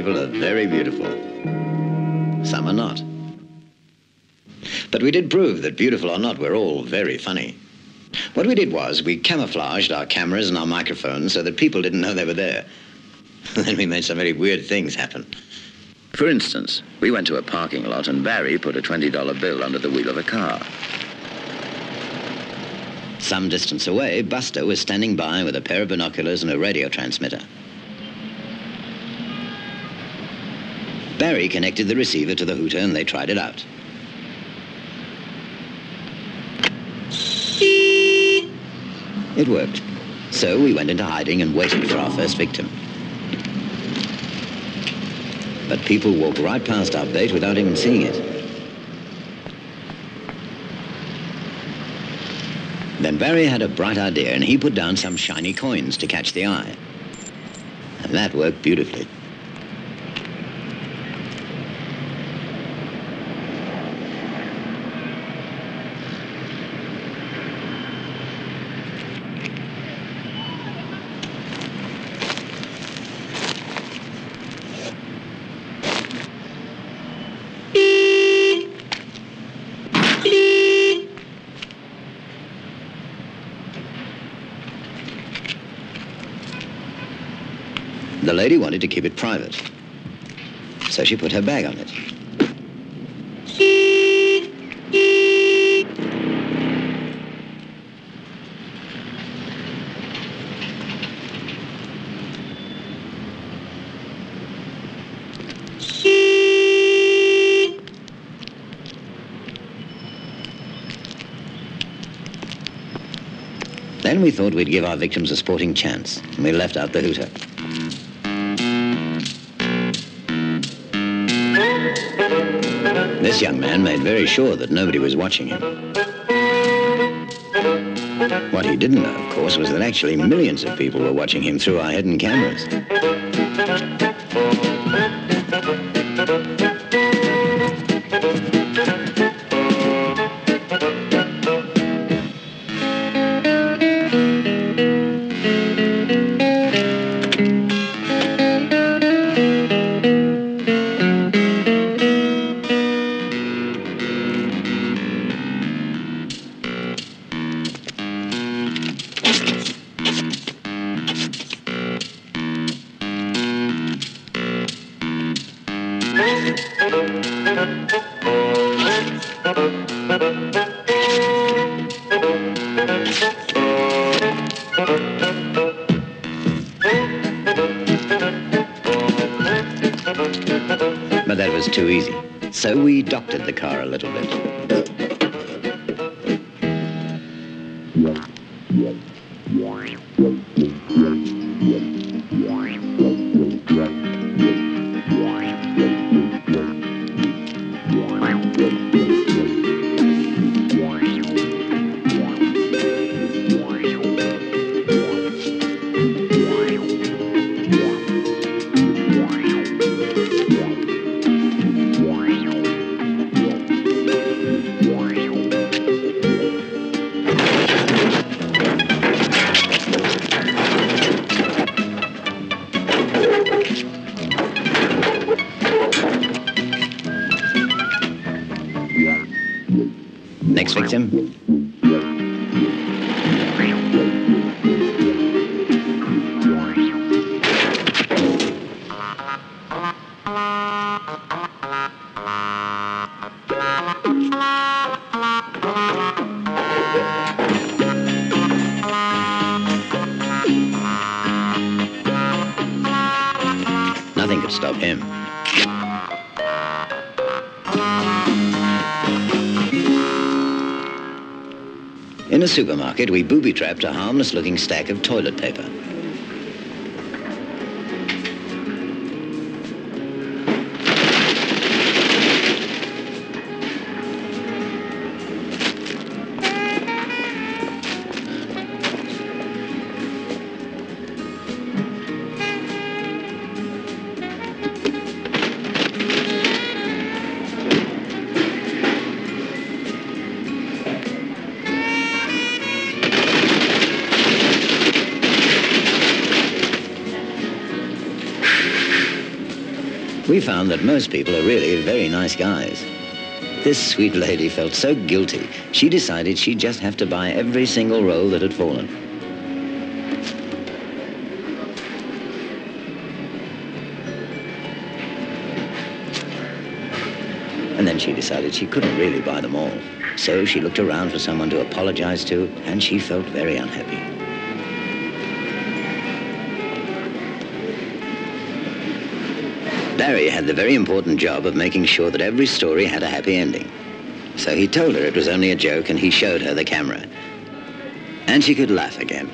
people are very beautiful. Some are not. But we did prove that, beautiful or not, we're all very funny. What we did was we camouflaged our cameras and our microphones so that people didn't know they were there. And then we made some very weird things happen. For instance, we went to a parking lot and Barry put a $20 bill under the wheel of a car. Some distance away, Buster was standing by with a pair of binoculars and a radio transmitter. Barry connected the receiver to the hooter and they tried it out. It worked. So we went into hiding and waited for our first victim. But people walked right past our bait without even seeing it. Then Barry had a bright idea and he put down some shiny coins to catch the eye. And that worked beautifully. The lady wanted to keep it private, so she put her bag on it. Then we thought we'd give our victims a sporting chance, and we left out the hooter. This young man made very sure that nobody was watching him. What he didn't know, of course, was that actually millions of people were watching him through our hidden cameras. But that was too easy, so we doctored the car a little bit. Nothing could stop him. In a supermarket, we booby-trapped a harmless-looking stack of toilet paper. we found that most people are really very nice guys. This sweet lady felt so guilty, she decided she'd just have to buy every single roll that had fallen. And then she decided she couldn't really buy them all. So she looked around for someone to apologize to, and she felt very unhappy. Larry had the very important job of making sure that every story had a happy ending. So he told her it was only a joke, and he showed her the camera. And she could laugh again.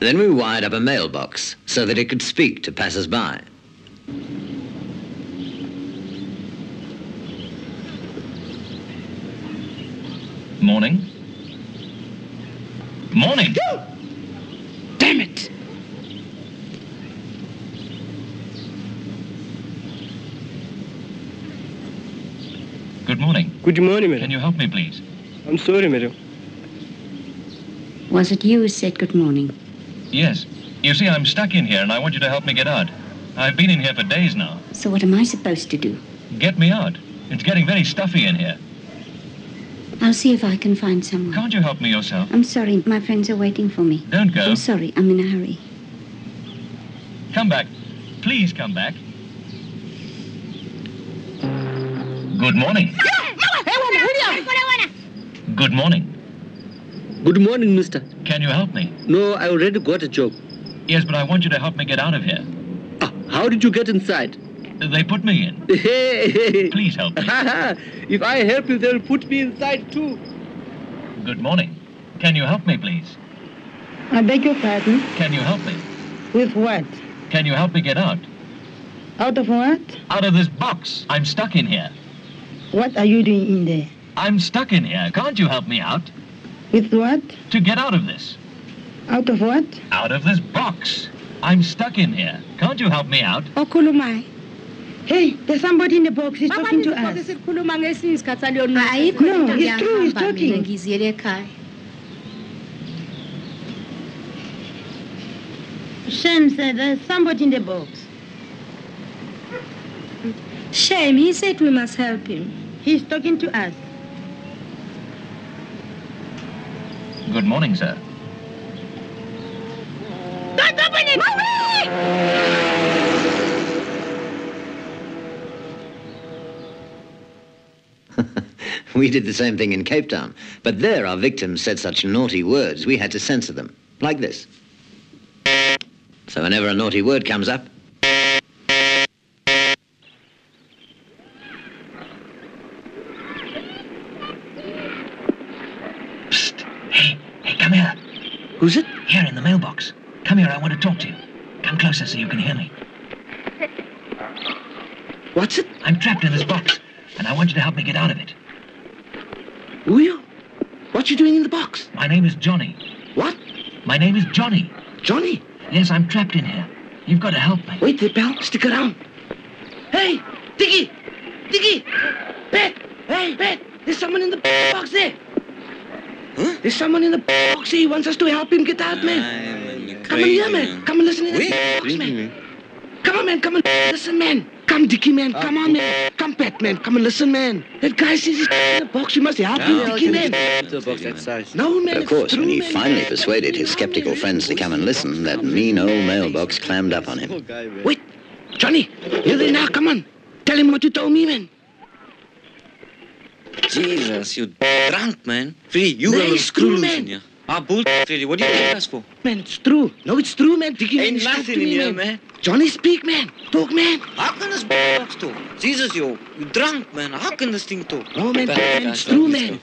Then we wired up a mailbox so that it could speak to passers-by. Morning. Morning. Damn it! Good morning. Good morning, madam. Can you help me, please? I'm sorry, madam. Was it you who said good morning? Yes. You see, I'm stuck in here and I want you to help me get out. I've been in here for days now. So what am I supposed to do? Get me out. It's getting very stuffy in here. I'll see if I can find someone. Can't you help me yourself? I'm sorry. My friends are waiting for me. Don't go. I'm sorry. I'm in a hurry. Come back. Please come back. Good morning. Good morning. Good morning, mister. Can you help me? No, I already got a job. Yes, but I want you to help me get out of here. Ah, how did you get inside? They put me in. Please help me. If I help you, they'll put me inside too. Good morning. Can you help me, please? I beg your pardon? Can you help me? With what? Can you help me get out? Out of what? Out of this box. I'm stuck in here. What are you doing in there? I'm stuck in here. Can't you help me out? With what? To get out of this. Out of what? Out of this box. I'm stuck in here. Can't you help me out? Oh, Kulumai. Hey, there's somebody in the box. He's talking to us. No, he's true. He's talking. Shem said there's somebody in the box. Shem, he said we must help him. He's talking to us. Good morning, sir. Don't open it! We did the same thing in Cape Town, but there our victims said such naughty words we had to censor them, like this. So whenever a naughty word comes up, who's it? Here in the mailbox. Come here, I want to talk to you. Come closer so you can hear me. What's it? I'm trapped in this box, and I want you to help me get out of it. Who are you? What are you doing in the box? My name is Johnny. What? My name is Johnny. Johnny? Yes, I'm trapped in here. You've got to help me. Wait there, pal. Stick around. Hey, Diggy! Diggy! Pet! Hey, Pet! There's someone in the box there! Huh? There's someone in the box. He wants us to help him get out, man. Come on here, man. Come and listen to this box, man. Come on, man. Come and listen, man. Come, Dickie, man. Come on, man. Come, Pat, man. Come and listen, man. That guy says he's in the box. We must help him, Dickie, man. No, man. Of course, when he finally persuaded his skeptical friends to come and listen, that mean old mailbox clammed up on him. Wait, Johnny. You're there now. Come on. Tell him what you told me, man. Jesus, you drunk, man. Freddy, you have a screw loose in here. Ah, bull, Freddy, what do you take us for? Man, it's true. No, it's true, man. Diggy, ain't nothing in here, man. Johnny, speak, man. Talk, man. How can this box talk? Jesus, you drunk, man. How can this thing talk? No, man, it's true, man.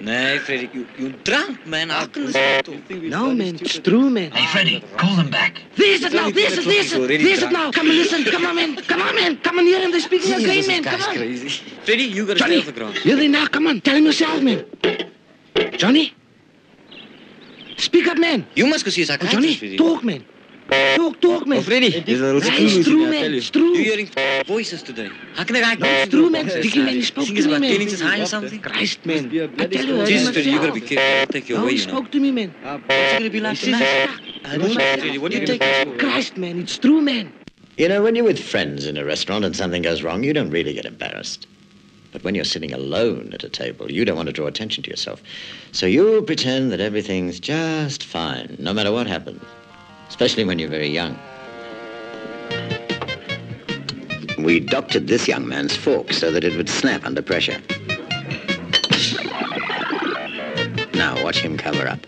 No, Freddy, you drunk, man. How can this thing talk? No, man, it's true, man. Hey, Freddy, call them back. There's it now. Come and listen. Come on, man. Come on, man. Come and hear him. They're speaking again, man. Come on. Freddy, you gotta stay off the ground. You're there now. Come on. Tell him yourself, man. Johnny? Speak up, man. You must go see a psychiatrist, Johnny, talk, man. Talk, man. Oh, Freddy. It's true, man. It's true. You're hearing voices today. How can I know it's true, man? Dickie, man, you spoke to me, man. You think it's about 10 inches high or something? Christ, man. I tell you, Jesus, Freddy, you got to be careful. I'll take you away, you know. You spoke to me, man. What's it going to be like tonight? I don't know, Freddy. What do you take? Christ, man. It's true, man. You know, when you're with friends in a restaurant and something goes wrong, you don't really get embarrassed. But when you're sitting alone at a table, you don't want to draw attention to yourself. So you pretend that everything's just fine, no matter what happens, especially when you're very young. We doctored this young man's fork so that it would snap under pressure. Now watch him cover up.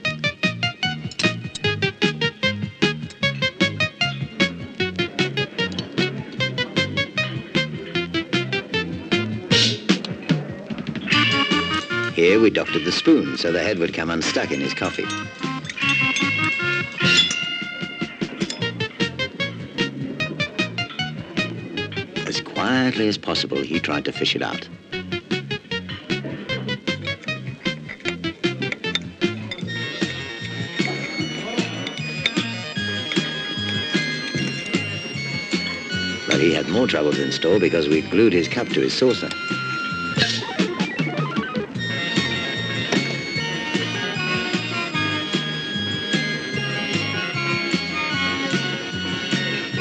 Here we doctored the spoon so the head would come unstuck in his coffee. As quietly as possible, he tried to fish it out. But he had more troubles in store because we glued his cup to his saucer.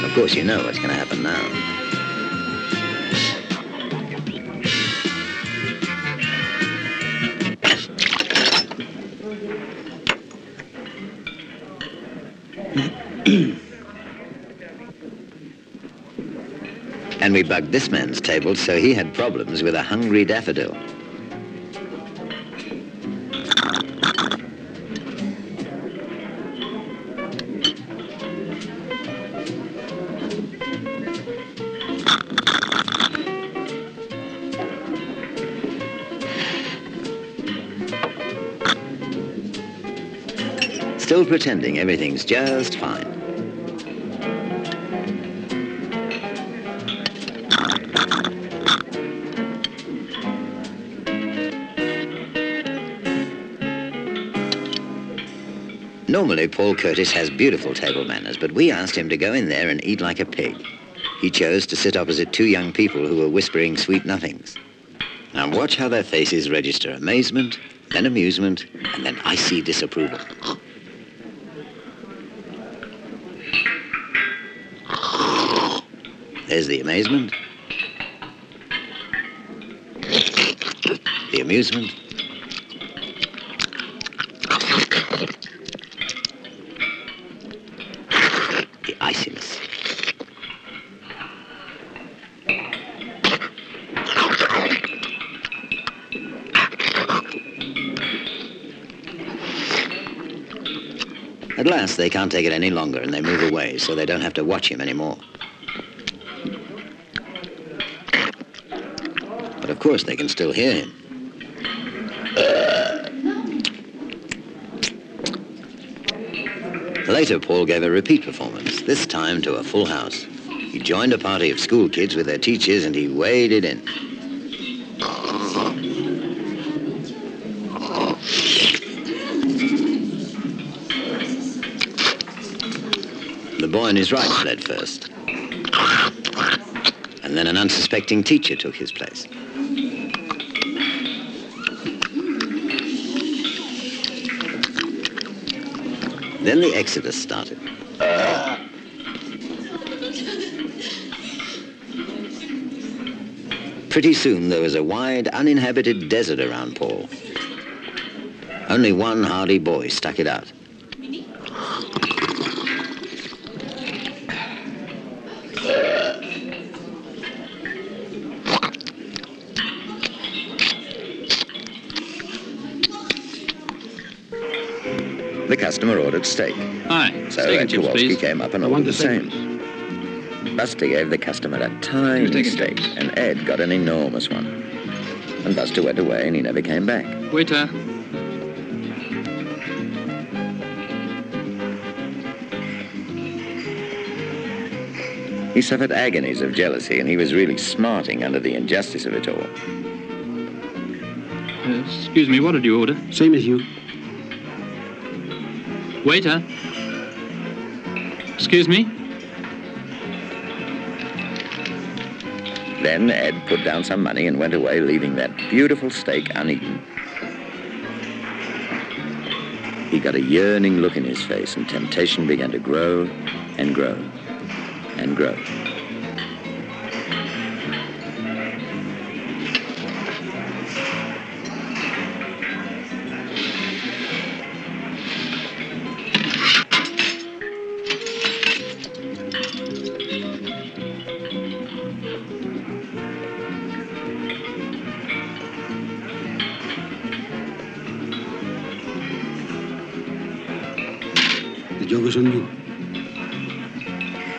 Of course, you know what's going to happen now. And we bugged this man's table, so he had problems with a hungry daffodil. Still pretending everything's just fine. Normally, Paul Curtis has beautiful table manners, but we asked him to go in there and eat like a pig. He chose to sit opposite two young people who were whispering sweet nothings. Now watch how their faces register amazement, then amusement, and then icy disapproval. There's the amazement, the amusement, the iciness. At last, they can't take it any longer and they move away so they don't have to watch him anymore. Of course, they can still hear him. Later, Paul gave a repeat performance, this time to a full house. He joined a party of school kids with their teachers and he waded in. The boy on his right fled first. And then an unsuspecting teacher took his place. Then the exodus started. Pretty soon there was a wide, uninhabited desert around Paul. Only one hardy boy stuck it out. The customer ordered steak. Aye. So Ed Kowalski came up and ordered the same. Buster gave the customer a tiny steak, and Ed got an enormous one. And Buster went away and he never came back. Waiter. He suffered agonies of jealousy, and he was really smarting under the injustice of it all. Excuse me, what did you order? Same as you. Waiter. Excuse me. Then Ed put down some money and went away, leaving that beautiful steak uneaten. He got a yearning look in his face, and temptation began to grow and grow and grow. joke or something?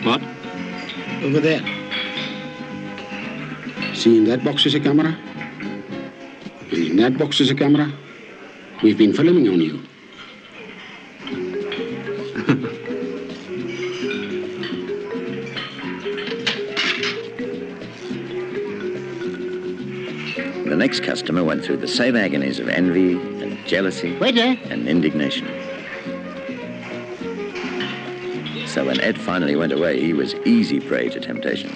What? Over there. See, in that box is a camera. In that box is a camera. We've been filming on you. The next customer went through the same agonies of envy and jealousy and indignation. So when Ed finally went away, he was easy prey to temptation.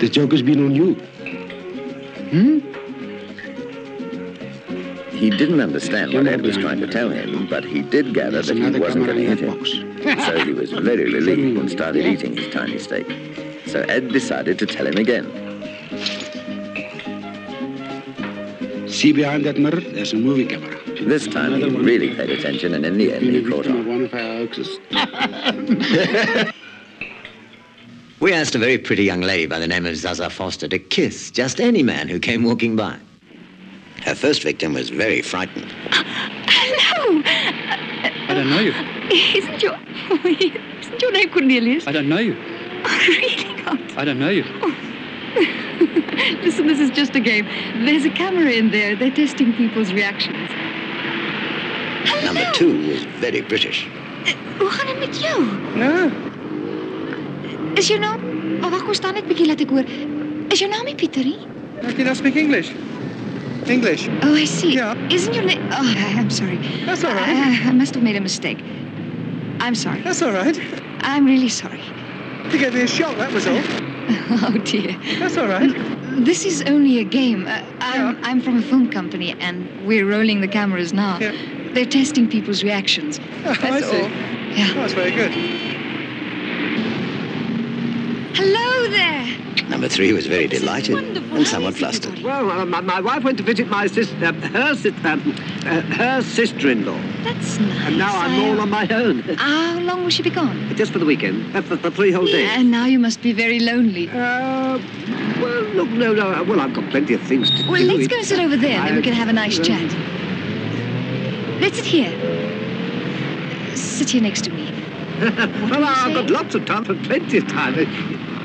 The joke has been on you. He didn't understand what Ed was trying to tell him, but he did gather that he wasn't going to hit him. So he was very relieved and started eating his tiny steak. So Ed decided to tell him again. See behind that mirror, there's a movie camera. This time he really paid attention, and in the end he caught on. One of our hoaxes. We asked a very pretty young lady by the name of Zaza Foster to kiss just any man who came walking by. Her first victim was very frightened. Hello! I don't know you. Isn't your name Cornelius? I don't know you. Oh, really not? I don't know you. Oh. Listen, this is just a game. There's a camera in there. They're testing people's reactions. Hello. Number two is very British. Hoe gaan het met jou? No. Is your name... Oh, wacht, hoe staan ik bietjie laat ek hoor. Is your name Pieterie? I don't speak English. English. Oh, I see. Yeah. Isn't your name... Oh, I'm sorry. That's all right. I must have made a mistake. I'm sorry. That's all right. I'm really sorry. To give me a shock, that was all. Oh, dear. That's all right. This is only a game. I'm from a film company, and we're rolling the cameras now. Yeah. They're testing people's reactions. Oh, I see. All. Yeah. That's very good. Hello there. Number three was very delighted and somewhat flustered. Well, my wife went to visit my sister, her sister-in-law. That's nice. And now I'm all on my own. How long will she be gone? Just for the weekend, for 3 whole days. And now you must be very lonely. Well, look, no. Well, I've got plenty of things to do. Well, let's go sit over there, then we can have a nice chat. Let's sit here. Sit here next to me. Well, I've got lots of time, plenty of time.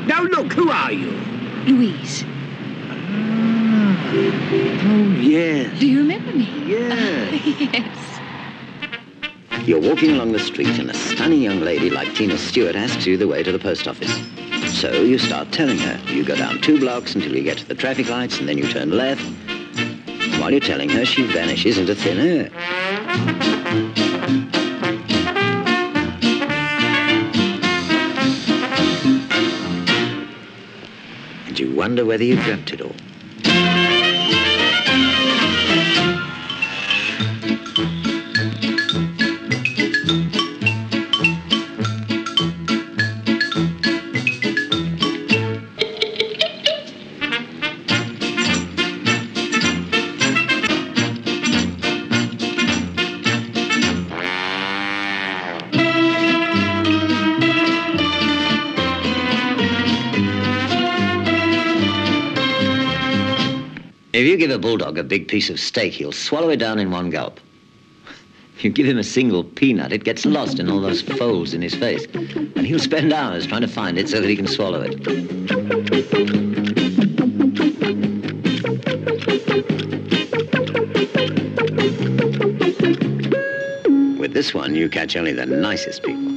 Now, look, who are you? Louise. Oh, yes. Do you remember me? Yes. Yes. You're walking along the street and a stunning young lady like Tina Stewart asks you the way to the post office. So you start telling her. You go down 2 blocks until you get to the traffic lights and then you turn left. While you're telling her, she vanishes into thin air. You wonder whether you dreamt it all. If you give a bulldog a big piece of steak, he'll swallow it down in one gulp. You give him a single peanut, it gets lost in all those folds in his face, and he'll spend hours trying to find it so that he can swallow it. With this one, you catch only the nicest people.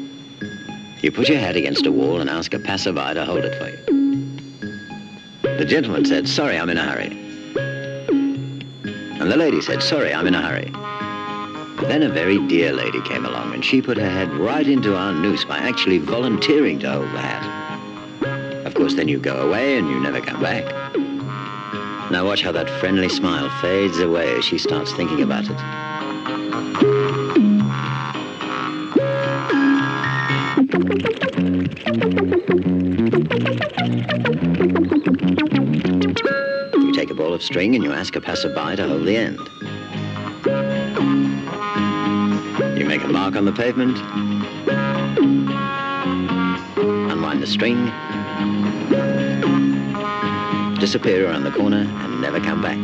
You put your hat against a wall and ask a passerby to hold it for you. The gentleman said, "Sorry, I'm in a hurry." And the lady said, "Sorry, I'm in a hurry." But then a very dear lady came along and she put her head right into our noose by actually volunteering to hold the hat. Of course, then you go away and you never come back. Now watch how that friendly smile fades away as she starts thinking about it. You take a ball of string and you ask a passerby to hold the end. You make a mark on the pavement, unwind the string, disappear around the corner and never come back.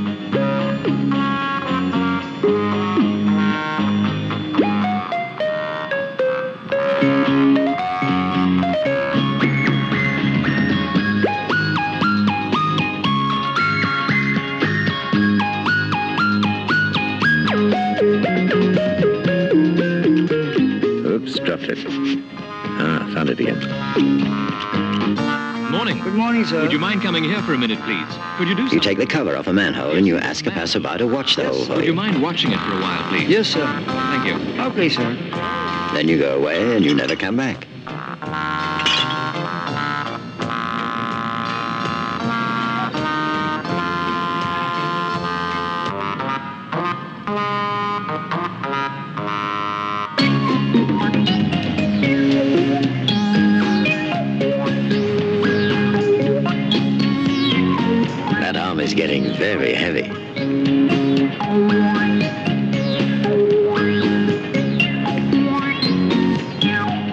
Found it again. Morning. Good morning, sir. Would you mind coming here for a minute, please? Could you do so? You take the cover off a manhole and you ask a passerby to watch the whole thing. Would you mind watching it for a while, please? Yes, sir. Thank you. Okay, sir. Then you go away and you never come back. Is getting very heavy.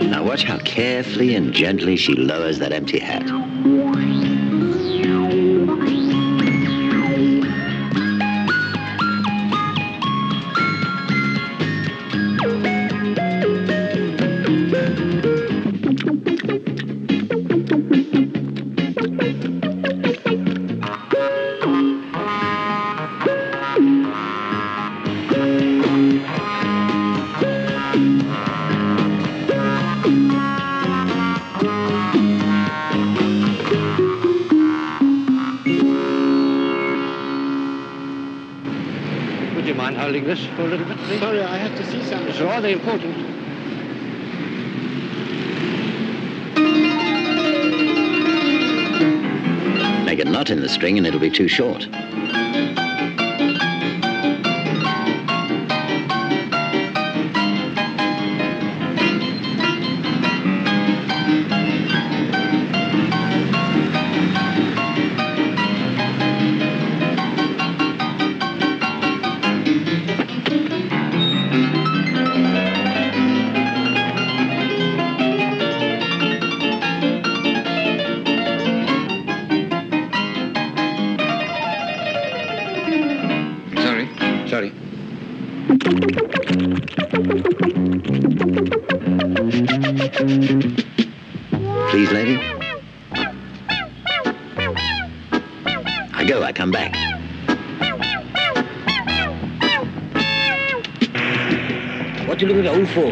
Now watch how carefully and gently she lowers that empty hat. For a little bit, please. Sorry, I have to see something. It's rather important. Make a knot in the string and it'll be too short.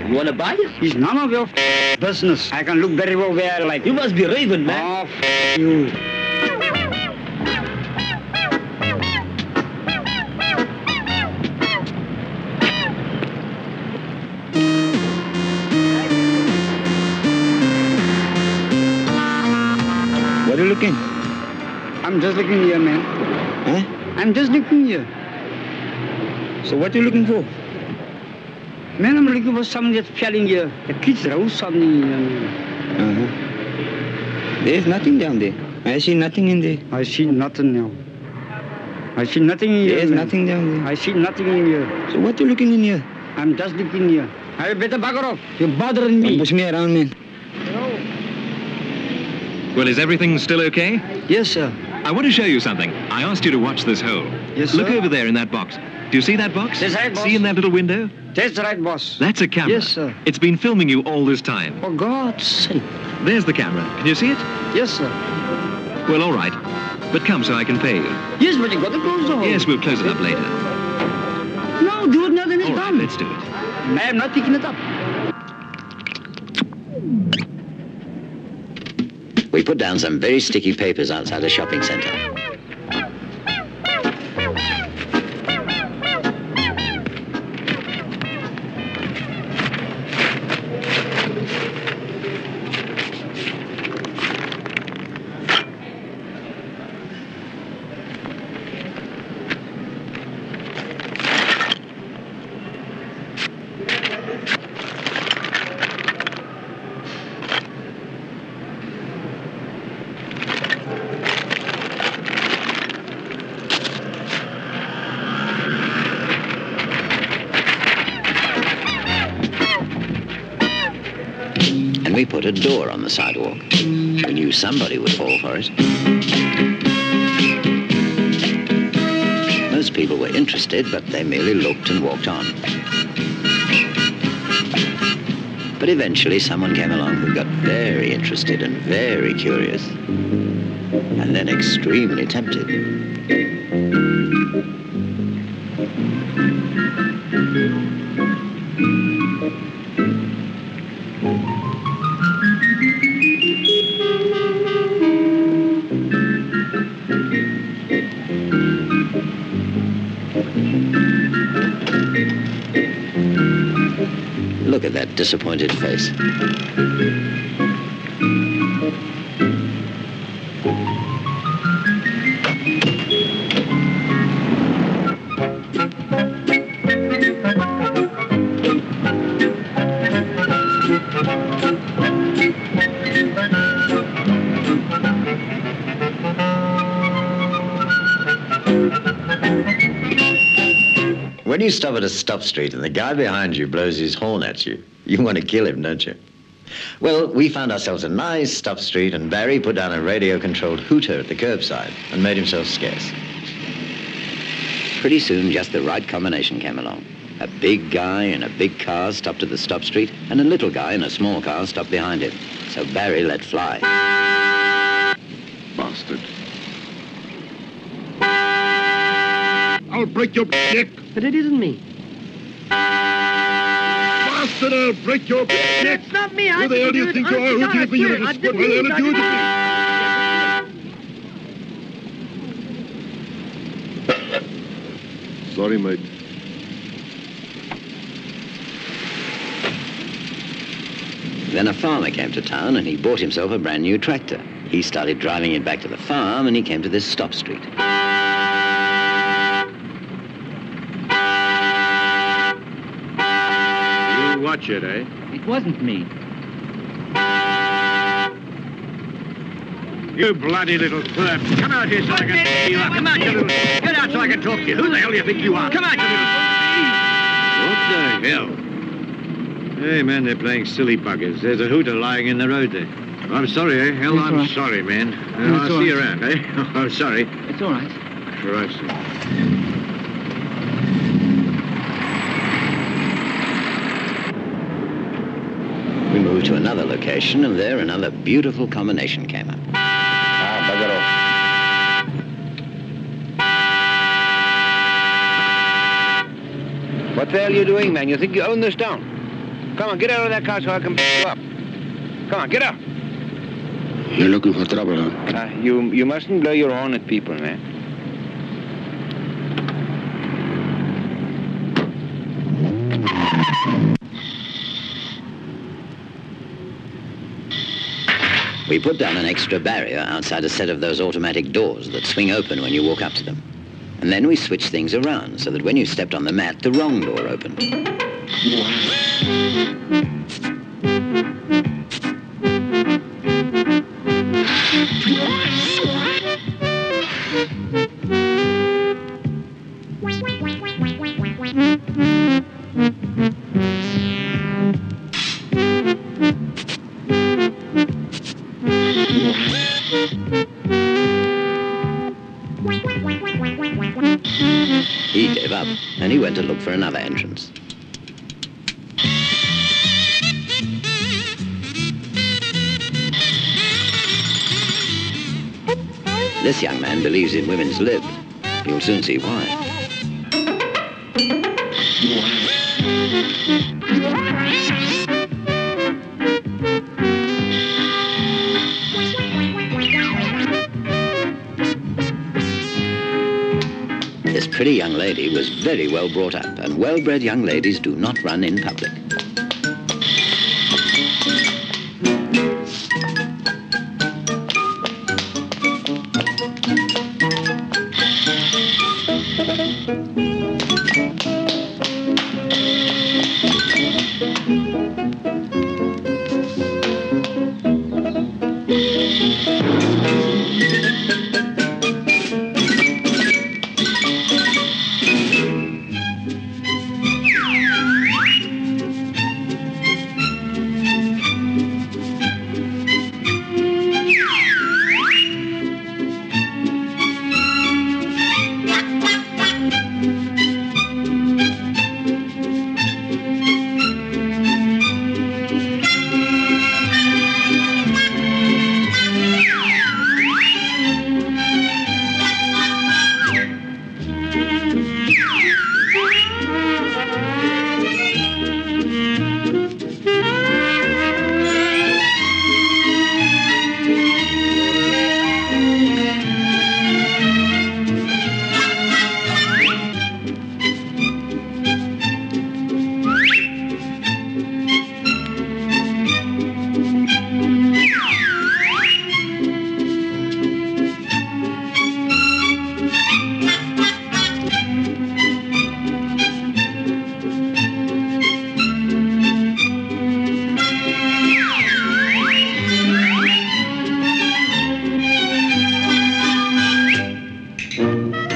You want to buy it? It's none of your business. I can look very well where I like. You must be raving, man. Oh, you. What are you looking? I'm just looking here, man. Huh? I'm just looking here. So what are you looking for? Man, I'm looking for something that's failing here. The kids wrote something down here. There's nothing down there. I see nothing in there. I see nothing now. I see nothing in here. There's nothing down there. I see nothing in here. So what are you looking in here? I'm just looking here. I better bugger off. You're bothering me. Don't push me around, man. No. Well, is everything still okay? Yes, sir. I want to show you something. I asked you to watch this hole. Yes, sir. Look over there in that box. Do you see that box? That's right, boss. See in that little window? That's right, boss. That's a camera. Yes, sir. It's been filming you all this time. For God's sake. There's the camera. Can you see it? Yes, sir. Well, all right. But come so I can pay you. Yes, but you've got to close the hole. Yes, we'll close it up later. No, do it now, then it's done. All right, let's do it. I'm not picking it up. We put down some very sticky papers outside a shopping centre. and we put a door on the sidewalk. We knew somebody would fall for it. Most people were interested, but they merely looked and walked on. But eventually someone came along who got very interested and very curious, and then extremely tempted. Look at that disappointed face. When you stop at a stop street and the guy behind you blows his horn at you, you want to kill him, don't you? Well, we found ourselves a nice stop street, and Barry put down a radio-controlled hooter at the curbside and made himself scarce. Pretty soon, just the right combination came along. A big guy in a big car stopped at the stop street, and a little guy in a small car stopped behind him. So Barry let fly. Bastard. I'll break your dick. But it isn't me. Bastard, I'll break your dick. It's not me. I didn't do it. Who the hell do you think you are? Sorry, mate. Then a farmer came to town and he bought himself a brand new tractor. He started driving it back to the farm and he came to this stop street. Watch it, eh? It wasn't me. You bloody little twerp. Come out here so I can see you. Come out, you little... Get out so I can talk to you. Who the hell do you think you are? Come out, you little... What the hell? Hey, man, they're playing silly buggers. There's a hooter lying in the road there. I'm sorry, eh? Hell, I'm sorry, man. I'll see you around, eh? I'm sorry. It's all right. Christ. To another location, and there another beautiful combination came up. Bugger off. What the hell are you doing, man? You think you own this town? Come on, get out of that car so I can pick you up. Come on, get out. You're looking for trouble, huh? You mustn't blow your horn at people, man. We put down an extra barrier outside a set of those automatic doors that swing open when you walk up to them. And then we switched things around so that when you stepped on the mat, the wrong door opened. For another entrance. This young man believes in women's lib. You'll soon see why. This pretty young lady was very well brought up, and well-bred young ladies do not run in public.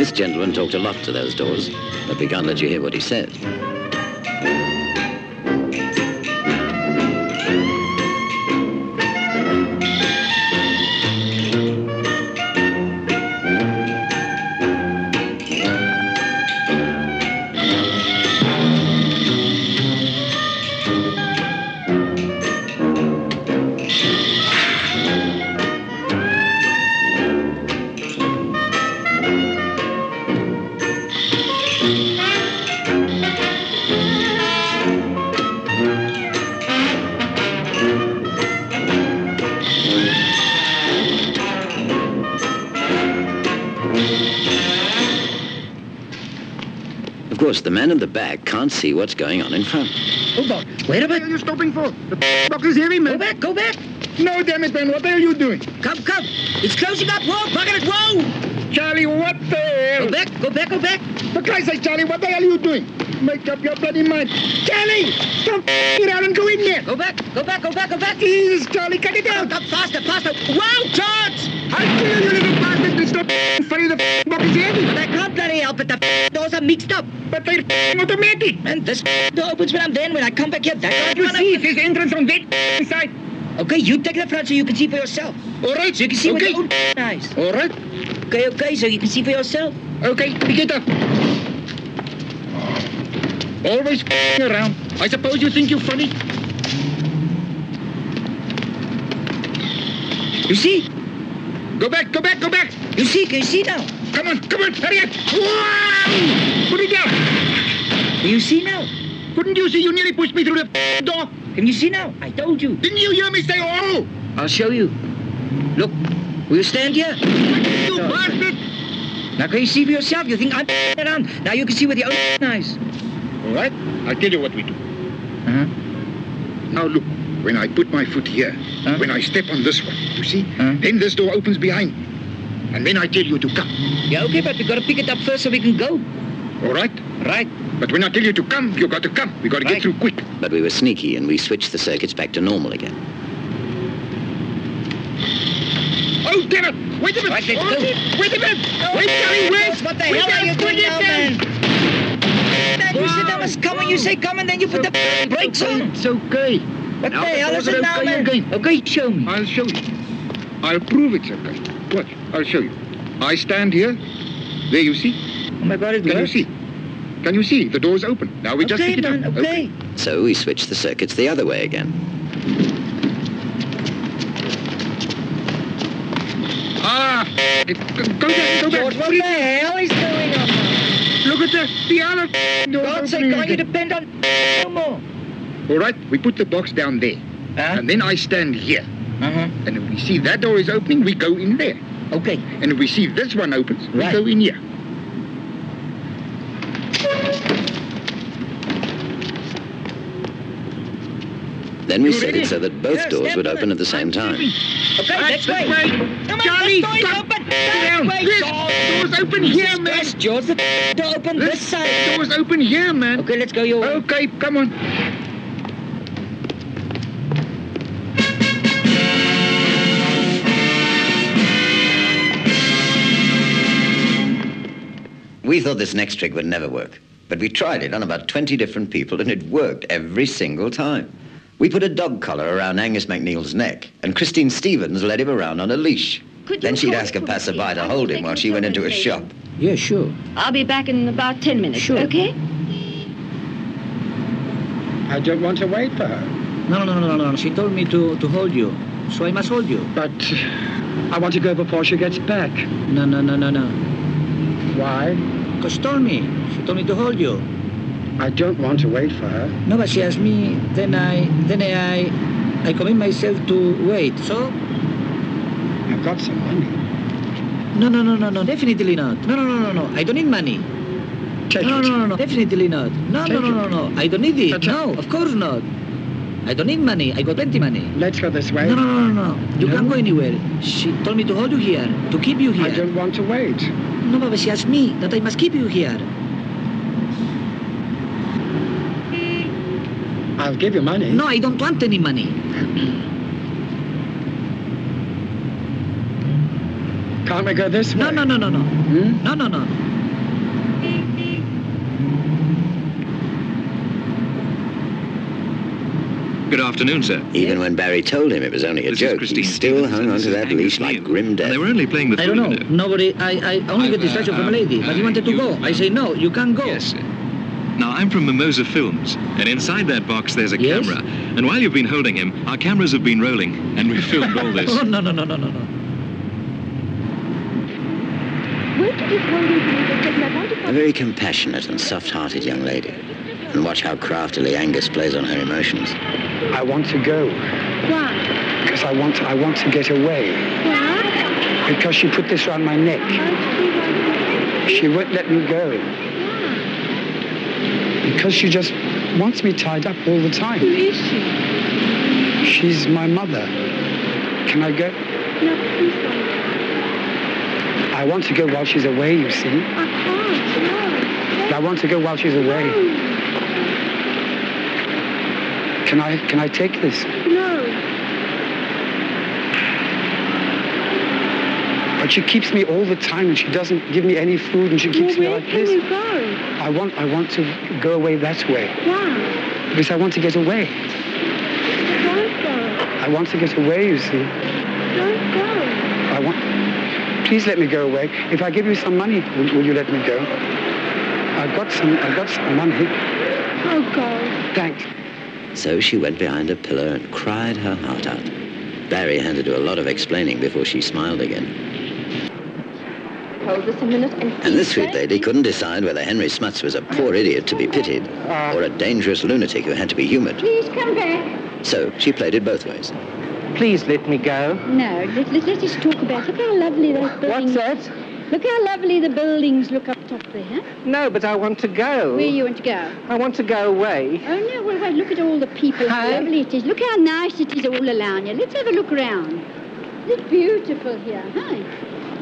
This gentleman talked a lot to those doors, but we can't let you hear what he said. The man in the back can't see what's going on in front. Hold on. Wait a minute. What are you stopping for? The block is hearing me. Go back, go back. No, damn it, man. What the hell are you doing? Come, come. It's closing up. Whoa, bucket it, whoa. Charlie, what the hell? Go back, go back, go back. For Christ's sake, Charlie, what the hell are you doing? Make up your bloody mind. Charlie, come it out and go in there. Go back, go back, go back, go back. Jesus, Charlie, cut it out. Come faster, faster. Whoa, George. I kill you, little bastard. This the for you, the block is heavy. But I can't bloody help it. The doors are mixed up. But they're automatic. And this door opens when I'm done. When I come back here, that's you see. There's entrance on that side. Okay, you take the front so you can see for yourself. All right. So you can see okay. With your own eyes. All right. Okay, okay, so you can see for yourself. Okay, pick it up. Always around. I suppose you think you're funny. You see? Go back, go back, go back. You see? Can you see now? Come on, come on, hurry up. Whoa! Put it down. Can you see now? Couldn't you see? You nearly pushed me through the door. Can you see now? I told you. Didn't you hear me say, oh? I'll show you. Look, will you stand here? You bastard! Now can you see for yourself? You think I'm around. Now you can see with your own eyes. All right, I'll tell you what we do. Uh-huh. Now look, when I put my foot here, uh-huh. When I step on this one, you see? Uh-huh. Then this door opens behind me. And then I tell you to come. Yeah, okay, but we got to pick it up first so we can go. All right. Right. But when I tell you to come, you got to come. We got to get through quick. But we were sneaky and we switched the circuits back to normal again. Oh, damn it! Wait a minute! Right, let's go. Wait a minute! Oh, wait, Charlie, wait! What the hell are you doing now, man? You said I must come and you say come and then you put the brakes on. It's okay. What the hell is it now, man? Okay, show me. I'll show you. I'll prove it's okay. Watch, I'll show you. I stand here. There you see. Oh my God, it works. Can you see? Can you see? The door's open. Now we just pick it up. Okay. So we switch the circuits the other way again. Ah! Go down, go back. George, what the hell is going on? Look at the other door. God's sake, can't you depend on no more? All right, we put the box down there. Huh? And then I stand here. Uh-huh. And if we see that door is opening, we go in there. Okay. And if we see this one opens, we go in here. Then we set it so that both doors would open at the same time. Okay, that's right. Charlie, stop! This door's open here, man. George, the door open this side. Door's open here, man. Okay, let's go your way. Okay, come on. We thought this next trick would never work, but we tried it on about 20 different people and it worked every single time. We put a dog collar around Angus McNeil's neck and Christine Stevens led him around on a leash. Then she'd ask a passerby to hold him while she went into a shop. Yeah, sure. I'll be back in about 10 minutes, sure. Okay? I don't want to wait for her. No, no, no, no, she told me to hold you, so I must hold you. But I want to go before she gets back. No, no, no, no, no. Why? Because she told me to hold you. I don't want to wait for her. No, but she asked me, then I commit myself to wait, so? I've got some money. No, no, no, no, no, definitely not. No, no, no, no, no, I don't need money. Take no, no, no, no, definitely not. No, no, no, no, no, I don't need it. No, of course not. I don't need money, I got plenty money. Let's go this way. No, no, no, no, you can't go anywhere. She told me to hold you here, to keep you here. I don't want to wait. No, but she asked me that I must keep you here. I'll give you money. No, I don't want any money. Can't we go this way? No, no, no, no, no. Hmm? No, no, no. Good afternoon, sir. Even when Barry told him it was only a joke, he still hung onto that leash like grim death. They were only playing the... I don't know. Nobody... I only got distraction from a lady, but he wanted to go. I say, no, you can't go. Yes, sir. Now, I'm from Mimosa Films, and inside that box there's a camera. And while you've been holding him, our cameras have been rolling, and we've filmed all this. Oh, no. A very compassionate and soft-hearted young lady. And watch how craftily Angus plays on her emotions. I want to go. Why? Because I want to get away. Why? Because she put this round my neck. She won't let me go. Because she just wants me tied up all the time. Who is she? She's my mother. Can I go? No, please don't. I want to go while she's away, you see. I can't, no. I want to go while she's away. No. Can I take this? No. But she keeps me all the time, and she doesn't give me any food, and she keeps me like this. Where can you go? I want to go away that way. Why? Because I want to get away. Don't go. I want to get away, you see. Don't go. I want... Please let me go away. If I give you some money, will you let me go? I've got some money. Oh, God. Thanks. So she went behind a pillar and cried her heart out. Barry had to do a lot of explaining before she smiled again. Hold us a minute and this sweet lady couldn't decide whether Henry Smuts was a poor idiot to be pitied or a dangerous lunatic who had to be humoured. Please come back. So she played it both ways. Please let me go. No, let us talk about it. Look how lovely those buildings... What's that? Look how lovely the buildings look up top there. Huh? No, but I want to go. Where you want to go? I want to go away. Oh, no, well, wait, look at all the people. How lovely it is. Look how nice it is all around here. Let's have a look round. It's beautiful here, huh?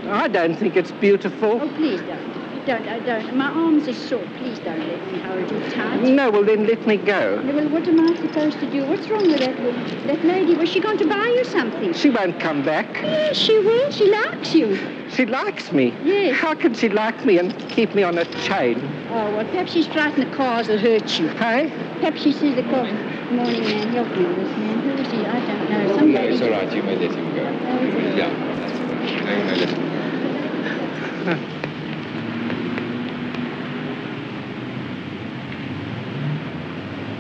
I don't think it's beautiful. Oh, please don't. My arms are sore. Please don't let me hold you tight. No, well, then let me go. No, well, what am I supposed to do? What's wrong with that woman? That lady, was she going to buy you something? She won't come back. Yes, she will. She likes you. She likes me? Yes. How can she like me and keep me on a chain? Oh, well, perhaps she's frightened the cars will hurt you. Hey? Perhaps she sees the car. Morning, man. Help me with this, man. Who is he? I don't know. Somebody... No, it's all right. You may let him go. Okay. Yeah. No, let him go. Huh.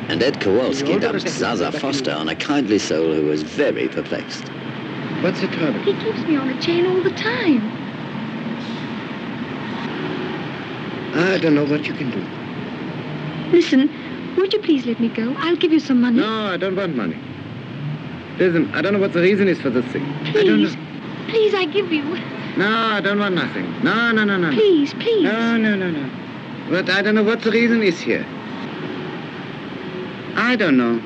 And Ed Kowalski dumped Zaza Foster on a kindly soul who was very perplexed. What's the trouble? He keeps me on a chain all the time. I don't know what you can do. Listen, would you please let me go? I'll give you some money. No, I don't want money. Listen, I don't know what the reason is for this thing. Please, I don't know. Please, I give you. No, I don't want nothing. No. Please. No. But I don't know what the reason is here. I don't know.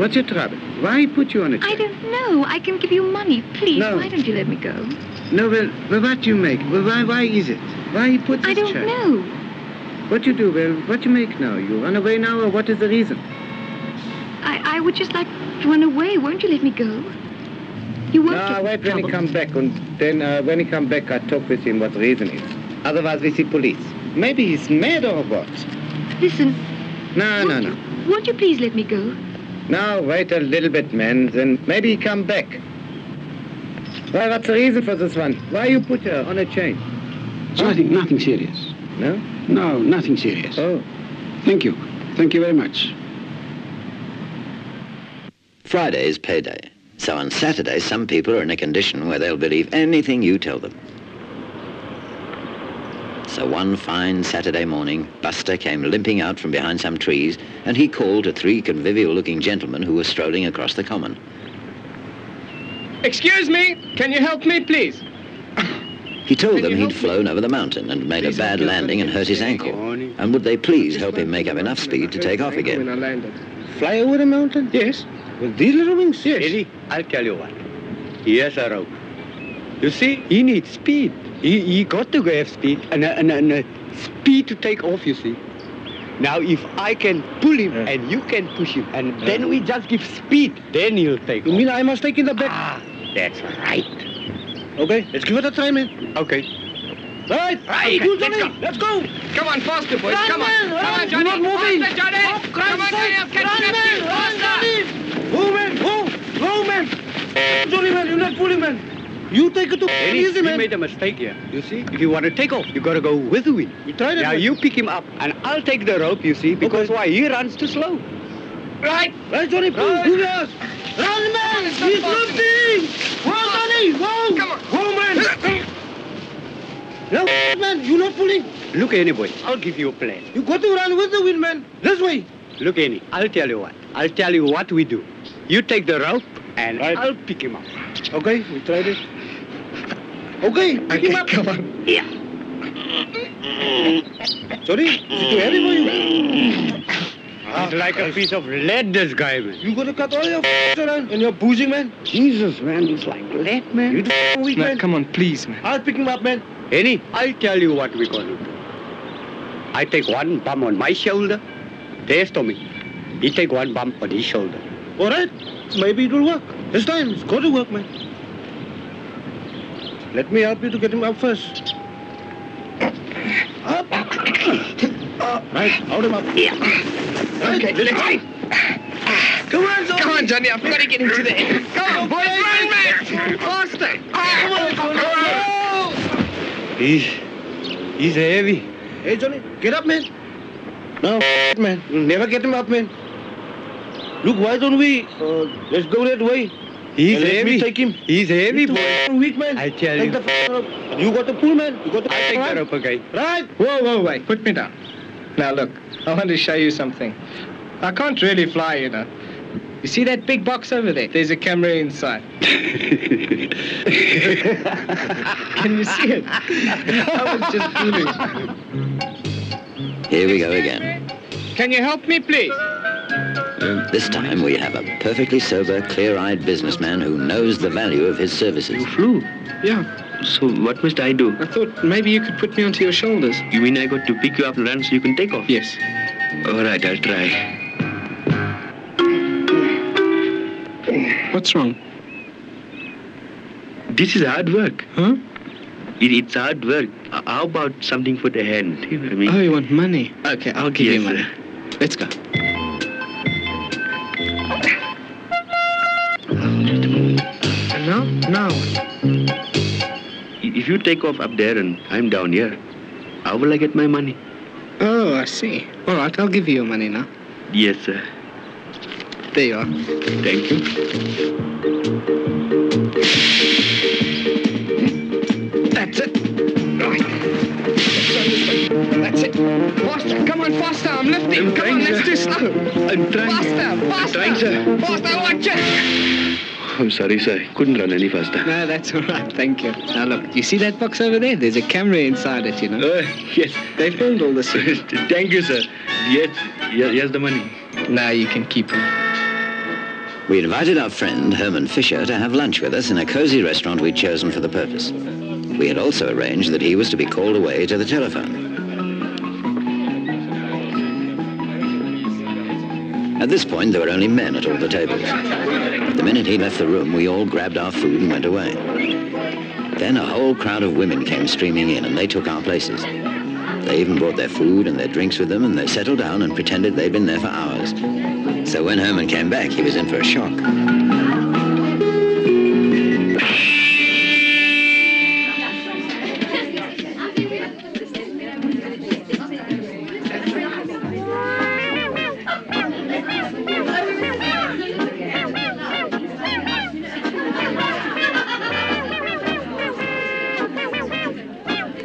What's your trouble? Why put you on a chair? I don't know. I can give you money, please. No. Why don't you let me go? No, well what you make? Well, why is it? Why he put this chair? I don't know. What you do, well, what you make now? You run away now, or what is the reason? I would just like to run away. Won't you let me go? You won't get me wait trouble. When he come back, and then when he come back, I talk with him what the reason is. Otherwise, we see police. Maybe he's mad or what? Listen. No. Won't you please let me go? Now, wait a little bit, man. Then maybe come back. Well, what's the reason for this one? Why you put her on a chain? So I think nothing serious. No? No, nothing serious. Oh. Thank you. Thank you very much. Friday is payday. So on Saturday, some people are in a condition where they'll believe anything you tell them. So one fine Saturday morning, Buster came limping out from behind some trees, and he called to three convivial-looking gentlemen who were strolling across the common. Excuse me, can you help me, please? He told them he'd flown over the mountain and made a bad landing and hurt his ankle, and would they please help him make up enough speed to take off again? Fly over the mountain? Yes. With these little wings? Yes. Eddie, I'll tell you what. He has a rope. You see, he needs speed. He got to have speed, and speed to take off, you see. Now, if I can pull him, and you can push him, and then we just give speed, then he'll take off. You mean I must take in the back? Ah, that's right. Okay, let's give it a try, man. Okay. Right. Okay, let's go. Come on, faster, boys. Run, come on. Run, come on, Johnny. Faster, Johnny. Up, come on, Johnny. I'll catch up to you. Faster. Move, man. Sorry, man. You're not fooling, man. You take it to easy, man. You made a mistake here. You see? If you want to take off, you got to go with the wind. You tried it. Now, you pick him up, and I'll take the rope, you see, because why? He runs too slow. Right, Johnny, please. Do yours. Run, man. He's looking. Whoa, Johnny. Whoa. Come on. Whoa, man. No, man, you're not fooling. Look, Annie, boy, I'll give you a plan. You got to run with the wind, man. This way. Look, Annie, I'll tell you what we do. You take the rope, and I'll pick him up. Okay, we tried it. Okay, pick him up. Come on. Yeah. Sorry, is it too heavy for you? He's like a piece of lead, this guy, man. You got to cut all your around, and you're boozing, man. Jesus, man, he's like lead, man. You're weak, man. Come on, please, man. I'll pick him up, man. Annie, I'll tell you what we're going to do. I take one bump on my shoulder, there's Tommy. He take one bump on his shoulder. All right, maybe it will work. This time, it's got to work, man. Let me help you to get him up first. Up. Right, hold him up. Yeah. Right. Okay, let's go. Come on, Johnny, I've got to get him to the end. Come on, boy, run, man. Faster. Come on. He's heavy. Hey, Johnny, get up, man. No, man. You'll never get him up, man. Look, why don't we... let's go that way. He's heavy. Let me take him. He's heavy, boy. He's weak, man. I tell you. Take the rope. You got the pull, man. You got the... I'll take the rope, okay? Right. Whoa, wait. Put me down. Now, look. I want to show you something. I can't really fly, you know. You see that big box over there? There's a camera inside. Can you see it? I was just foolish. Here we go again. Can you help me, please? This time we have a perfectly sober, clear-eyed businessman who knows the value of his services. You flew? Yeah. So what must I do? I thought maybe you could put me onto your shoulders. You mean I got to pick you up and run so you can take off? Yes. All right, I'll try. What's wrong? This is hard work. Huh? It's hard work. How about something for the hand? You know what I mean? Oh, you want money? Okay, I'll give you money. Let's go. No. If you take off up there and I'm down here, how will I get my money? Oh, I see. All right, I'll give you your money now. Yes, sir. There you are. Thank you. That's it. Right. That's it. Faster. Come on, faster. I'm lifting. Come on, let's do slow. I'm trying. Faster. I'm trying, sir. Faster, watch it. I'm sorry, sir. I couldn't run any faster. No, that's all right. Thank you. Now, look. You see that box over there? There's a camera inside it, you know. Yes. They filmed all this. Thank you, sir. Yes. Here's the money. Now you can keep it. We invited our friend, Herman Fisher, to have lunch with us in a cozy restaurant we'd chosen for the purpose. We had also arranged that he was to be called away to the telephone. At this point, there were only men at all the tables. The minute he left the room, we all grabbed our food and went away. Then a whole crowd of women came streaming in, and they took our places. They even brought their food and their drinks with them, and they settled down and pretended they'd been there for hours. So when Herman came back, he was in for a shock.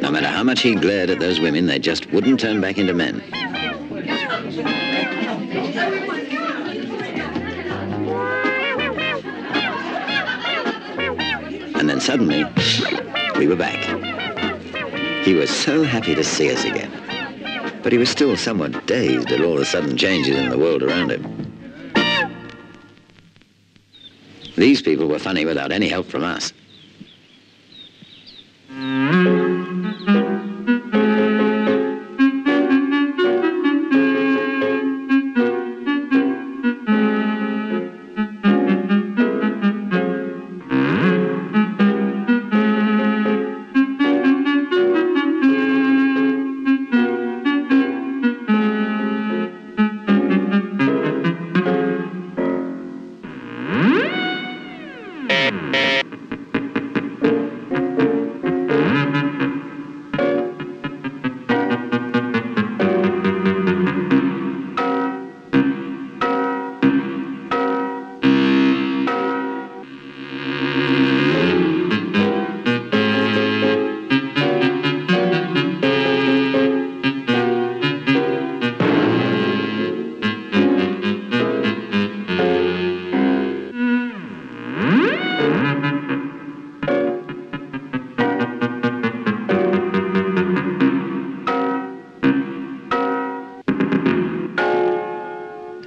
No matter how much he glared at those women, they just wouldn't turn back into men. Suddenly, we were back. He was so happy to see us again. But he was still somewhat dazed at all the sudden changes in the world around him. These people were funny without any help from us.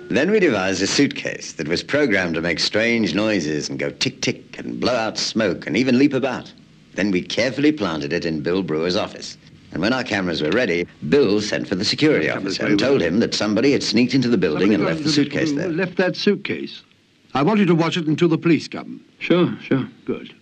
Then we devised a suitcase that was programmed to make strange noises and go tick-tick and blow out smoke and even leap about. Then we carefully planted it in Bill Brewer's office. And when our cameras were ready, Bill sent for the security officer and told him that somebody had sneaked into the building and left the suitcase there. Left that suitcase? I want you to watch it until the police come. Sure, sure. Good.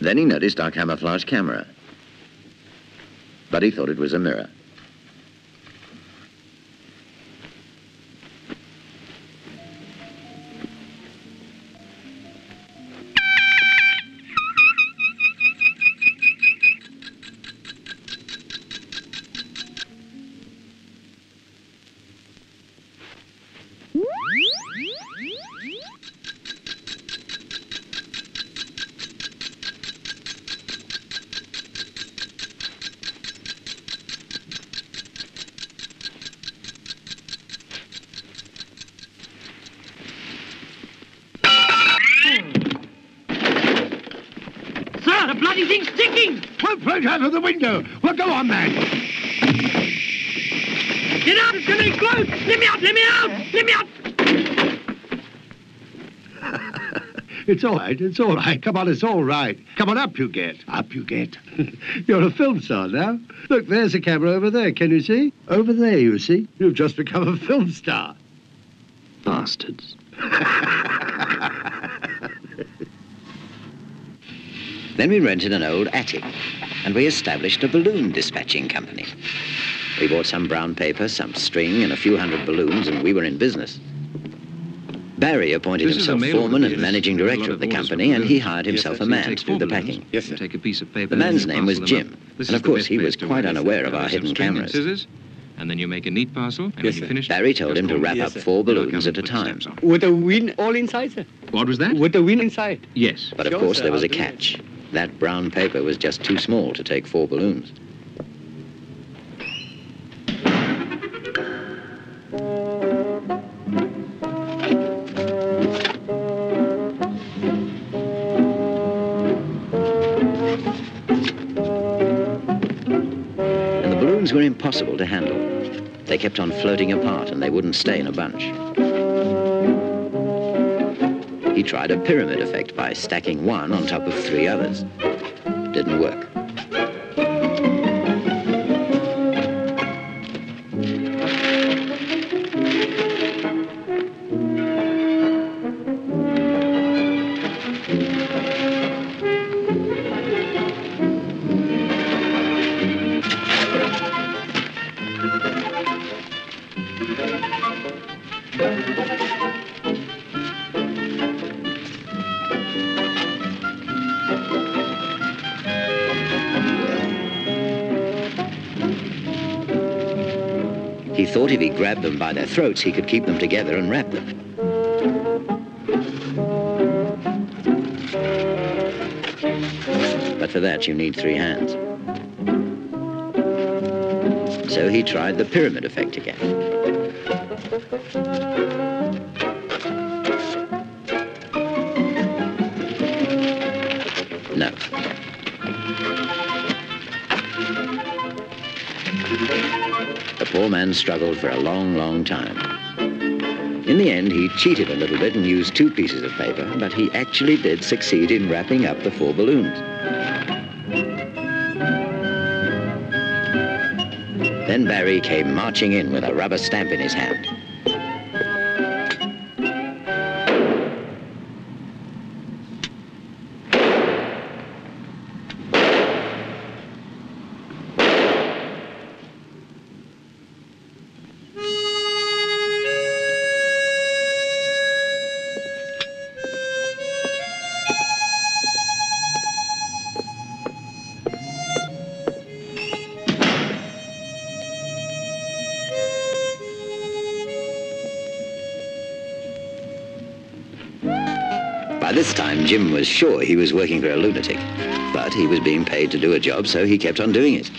Then he noticed our camouflage camera, but he thought it was a mirror. Out of the window. Well, go on, man. Get out! It's coming close! Let me out! Let me out! Let me out! It's all right. It's all right. Come on, it's all right. Come on, up you get. Up you get. You're a film star now. Look, there's a camera over there. Can you see? Over there, you see? You've just become a film star. Bastards. Then we rented an old attic, and we established a balloon dispatching company. We bought some brown paper, some string, and a few hundred balloons, and we were in business. Barry appointed himself foreman and managing director of the company, and he hired himself a man to do the packing. Yes, take a piece of paper. The man's name was Jim, and of course he was quite unaware of our hidden cameras. And then you make a neat parcel, and when you finish... Barry told him to wrap up 4 balloons at a time. With a win all inside, sir. What was that? With a win inside. Yes. But of course there was a catch. That brown paper was just too small to take 4 balloons. And the balloons were impossible to handle. They kept on floating apart and they wouldn't stay in a bunch. He tried a pyramid effect by stacking one on top of 3 others. Didn't work. If he grabbed them by their throats, he could keep them together and wrap them. But for that, you need 3 hands. So he tried the pyramid effect again. No. The poor man struggled for a long, long time. In the end, he cheated a little bit and used 2 pieces of paper, but he actually did succeed in wrapping up the 4 balloons. Then Barry came marching in with a rubber stamp in his hand. By this time, Jim was sure he was working for a lunatic, but he was being paid to do a job, so he kept on doing it.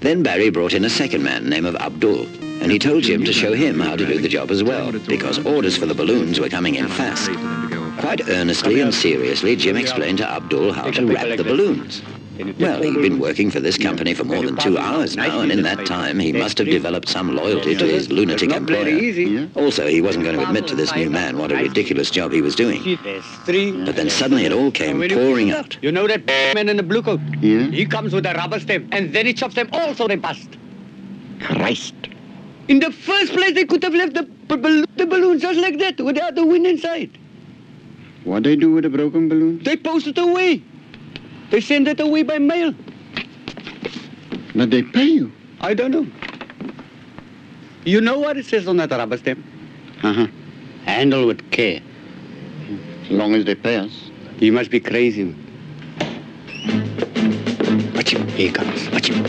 Then Barry brought in a second man named Abdul, and he told Jim to show him how to do the job as well, because orders for the balloons were coming in fast. Quite earnestly and seriously, Jim explained to Abdul how to wrap the balloons. Well, he'd been working for this company for more than 2 hours now, and in that time he must have developed some loyalty to his lunatic employer. Also, he wasn't going to admit to this new man what a ridiculous job he was doing. But then suddenly it all came pouring out. You know that man in the blue coat? Yeah. He comes with a rubber stamp, and then he chops them all so they bust. Christ. In the first place, they could have left the balloons just like that, without the wind inside. What they do with a broken balloon? They post it away. They send it away by mail. But they pay you? I don't know. You know what it says on that rubber stamp? Uh-huh. Handle with care. As long as they pay us. You must be crazy. Watch him. Here he comes. Watch him.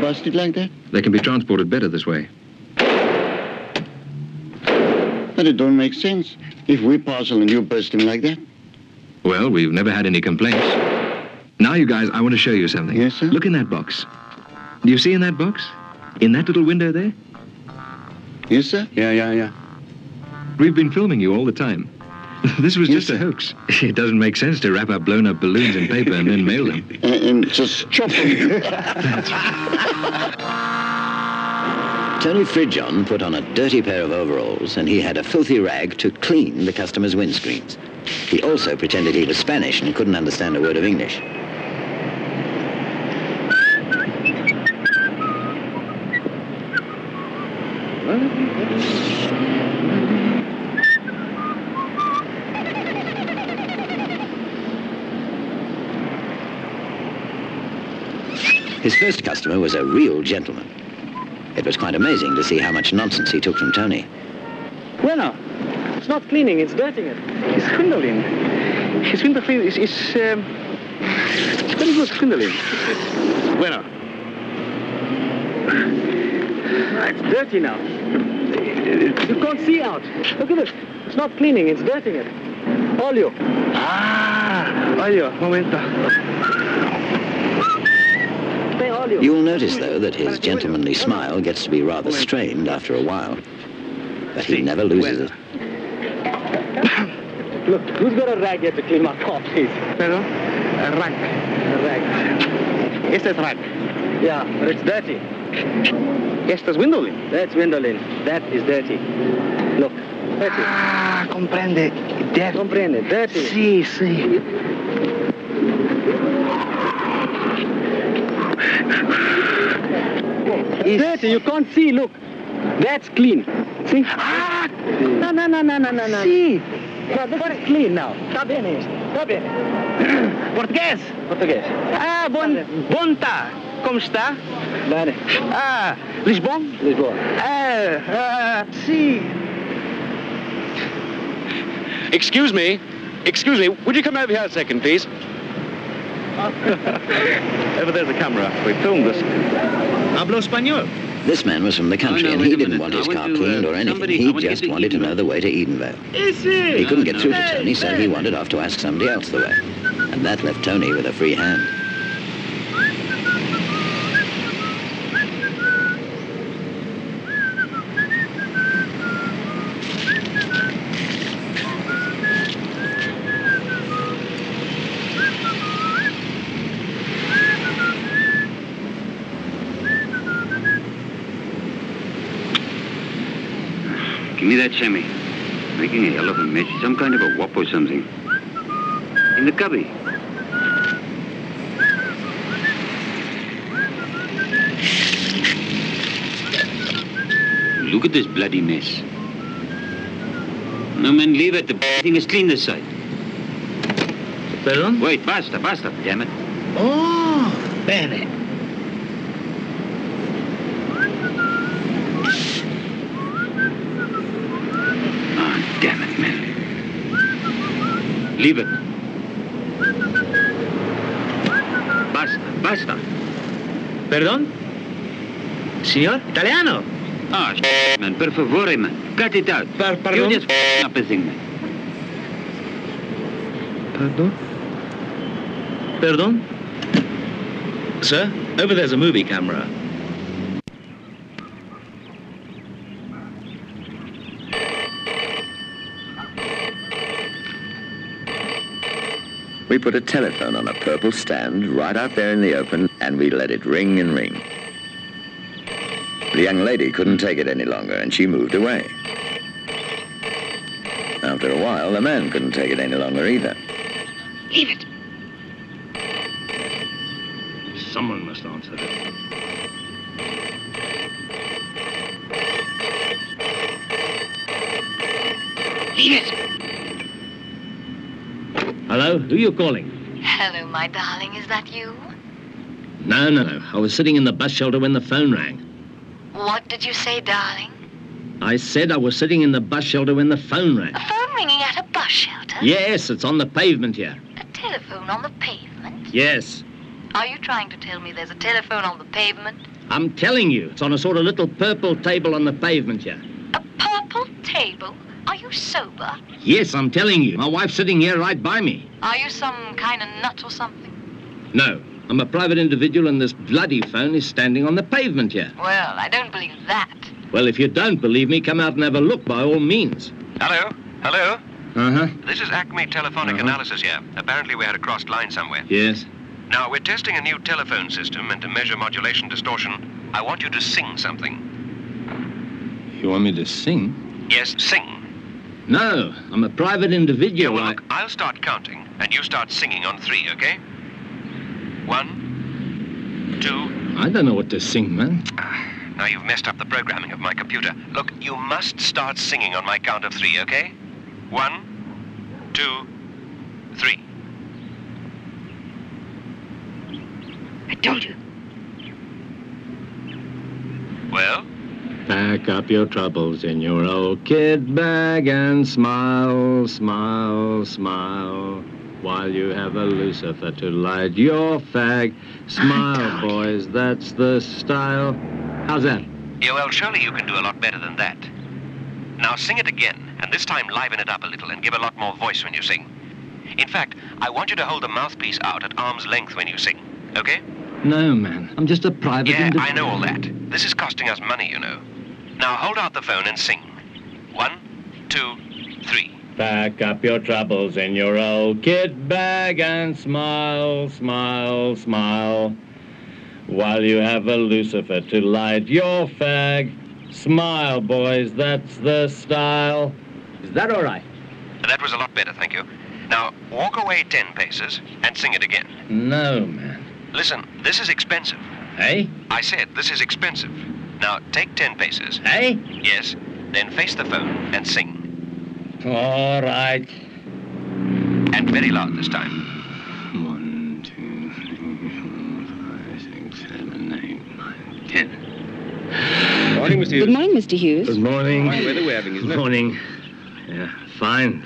Busted like that? They can be transported better this way. But it don't make sense. If we parcel and you bust him like that. Well, we've never had any complaints. Now, you guys, I want to show you something. Yes, sir? Look in that box. Do you see in that box? In that little window there? Yes, sir? Yeah. We've been filming you all the time. This was just a hoax. It doesn't make sense to wrap up blown-up balloons in paper and then mail them. And just chop them. That's right. Tony Fridjon put on a dirty pair of overalls, and he had a filthy rag to clean the customers' windscreens. He also pretended he was Spanish and couldn't understand a word of English. His first customer was a real gentleman. It was quite amazing to see how much nonsense he took from Tony. Bueno, it's not cleaning, it's dirting it. It's swindling. It's very good swindling. Bueno. It's dirty now. You can't see out. Look at this. It's not cleaning, it's dirting it. Olio. Ah, olio, momento. You'll notice, though, that his gentlemanly smile gets to be rather strained after a while. But he never loses it. Look, who's got a rag here to clean my car, please? Pardon? A rag. A rag. Yes, that's rag. Yeah, but it's dirty. Yes, that's windowlin. That's windowlin. That is dirty. Look, dirty. Ah, comprende. Dirty. Comprende. Dirty. Si, si. It's dirty, you can't see, look. That's clean. See? Ah! No. See? No, look at it clean now. Está bien. Português. Ah, bom tá. Como está? Bem. Ah, Lisboa. Ah, see. Excuse me, would you come over here a second, please? Over there's a camera. We filmed this. Hablo español. This man was from the country and he didn't want his car cleaned or anything. He just wanted to know the way to Edenvale. He couldn't get through to Tony, so he wandered off to ask somebody else the way. And that left Tony with a free hand. Give me that shimmy. drinking a hell of a mess. She's some kind of a wop or something. In the cubby. Look at this bloody mess. No, man, leave it. The thing is clean this side. Pardon? Wait, basta, damn it. Oh, Bennett. Ah, damn it, man. Leave it. Basta. Perdon? Signor? Italiano? Ah, oh, man, per favore, man. Cut it out. Pardon? You just up a thing, man. Pardon? Pardon? Sir, over there's a movie camera. We put a telephone on a purple stand right out there in the open, and we let it ring and ring. The young lady couldn't take it any longer, and she moved away. After a while, the man couldn't take it any longer either. Leave it. Someone must answer it. Leave it. Hello, who are you calling? Hello, my darling, is that you? No. I was sitting in the bus shelter when the phone rang. What did you say, darling? I said I was sitting in the bus shelter when the phone rang. A phone ringing at a bus shelter? Yes, it's on the pavement here. A telephone on the pavement? Yes. Are you trying to tell me there's a telephone on the pavement? I'm telling you, it's on a sort of little purple table on the pavement here. A purple table? Are you sober? Yes, I'm telling you. My wife's sitting here right by me. Are you some kind of nut or something? No, I'm a private individual and this bloody phone is standing on the pavement here. Well, I don't believe that. Well, if you don't believe me, come out and have a look by all means. Hello? Uh-huh. This is Acme Telephonic Analysis here. Apparently we had a crossed line somewhere. Yes. Now, we're testing a new telephone system, and to measure modulation distortion, I want you to sing something. You want me to sing? Yes, sing. No, I'm a private individual. Well, look, I'll start counting, and you start singing on three, okay? 1, 2... I don't know what to sing, man. Now, you've messed up the programming of my computer. Look, you must start singing on my count of three, okay? 1, 2, 3. I told you. Well? Pack up your troubles in your old kid bag and smile, smile, smile. While you have a Lucifer to light your fag. Smile, boys, that's the style. How's that? Yeah, well, surely you can do a lot better than that. Now sing it again, and this time liven it up a little and give a lot more voice when you sing. In fact, I want you to hold the mouthpiece out at arm's length when you sing, okay? No, man. I'm just a private individual. I know all that. This is costing us money, you know. Now hold out the phone and sing. 1, 2, 3. Pack up your troubles in your old kid bag and smile, smile, smile. While you have a Lucifer to light your fag. Smile, boys, that's the style. Is that all right? That was a lot better, thank you. Now, walk away 10 paces and sing it again. No, man. Listen, this is expensive. Eh? I said, this is expensive. Now, take 10 paces. Eh? Yes, then face the phone and sing. All right. And very loud this time. 1, 2, 3, 4, 5, 6, 7, 8, 9, 10. Good morning, Mr. Hughes. Good morning, Mr. Hughes. Good morning. Fine weather we're having, isn't it? Good morning. Yeah, fine.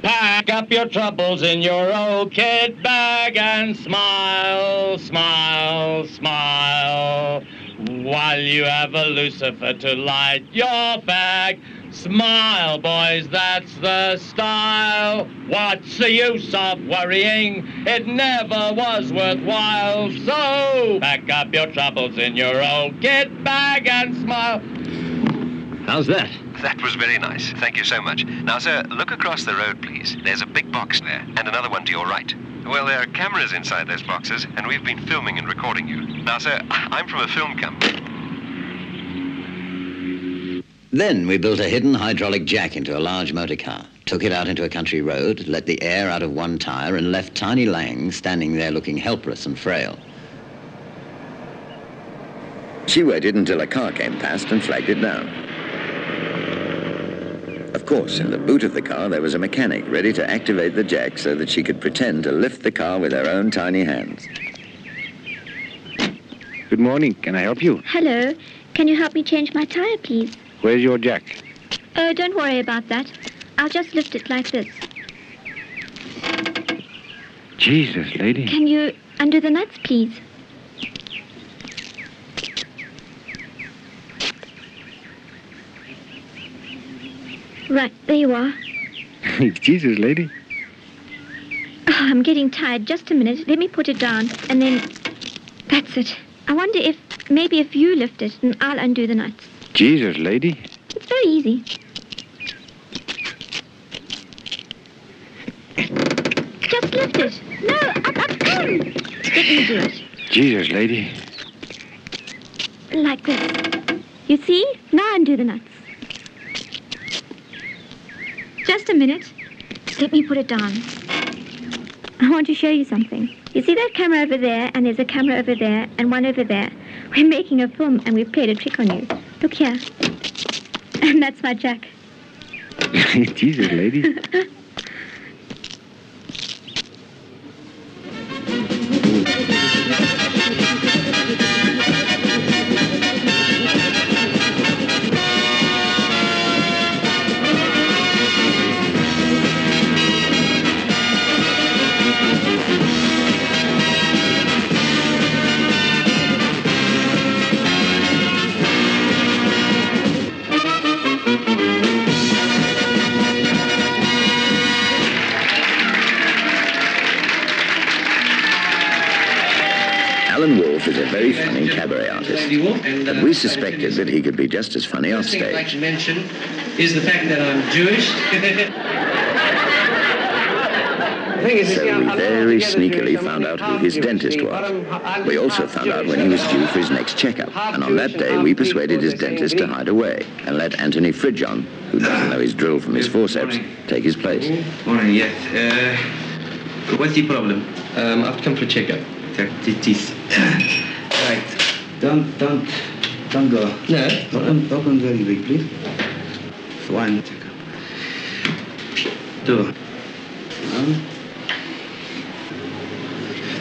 Pack up your troubles in your old kid bag and smile, smile, smile. While you have a Lucifer to light your fag. Smile, boys, that's the style. What's the use of worrying? It never was worthwhile. So pack up your troubles in your old kid bag and smile. How's that? That was very nice. Thank you so much. Now, sir, look across the road, please. There's a big box there, and another one to your right. Well, there are cameras inside those boxes, and we've been filming and recording you. Now, sir, I'm from a film company. Then we built a hidden hydraulic jack into a large motor car, took it out into a country road, let the air out of one tire, and left Tiny Lang standing there looking helpless and frail. She waited until a car came past and flagged it down. Of course, in the boot of the car, there was a mechanic ready to activate the jack so that she could pretend to lift the car with her own tiny hands. Good morning. Can I help you? Hello. Can you help me change my tire, please? Where's your jack? Oh, don't worry about that. I'll just lift it like this. Jesus, lady. Can you undo the nuts, please? Right, there you are. Jesus, lady. Oh, I'm getting tired. Just a minute. Let me put it down, and then... That's it. I wonder if... Maybe if you lift it, and I'll undo the nuts. Jesus, lady. It's very easy. Just lift it. No, up. Let me do it. Jesus, lady. Like this. You see? Now undo the nuts. Just a minute. Let me put it down. I want to show you something. You see that camera over there, and there's a camera over there, and one over there. We're making a film, and we've played a trick on you. Look here. And that's my jack. Jesus, lady. But we suspected that he could be just as funny off stage. The first thing I'd like to mention is the fact that I'm Jewish. So we very sneakily found out who his dentist was. We also found out when he was due for his next checkup. And on that day, we persuaded his dentist to hide away and let Anthony Fridjon, who doesn't know his drill from his forceps, take his place. Morning, yes. What's the problem? I've come for a checkup. Right. Don't go. No. Open very big, please. One. Two. One.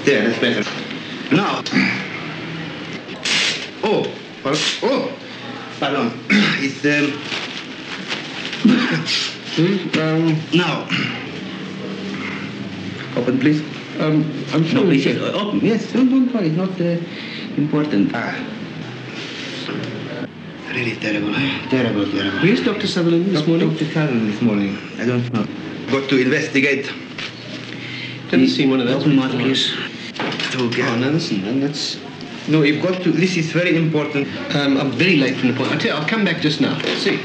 There, that's better. Now. Oh. Pardon. It's now. Open, please. I'm sure. No, please, yes. Open. Yes. Don't worry. It's not. Important. Really terrible. Terrible. Where's Dr. Sutherland this morning? Dr. Curling this morning. I don't know. Got to investigate. Haven't seen one of those. Open mouth, please. Okay. Oh, no, listen, that's... No, you've got to... This is very important. I'm very late for an appointment. I'll come back just now. See?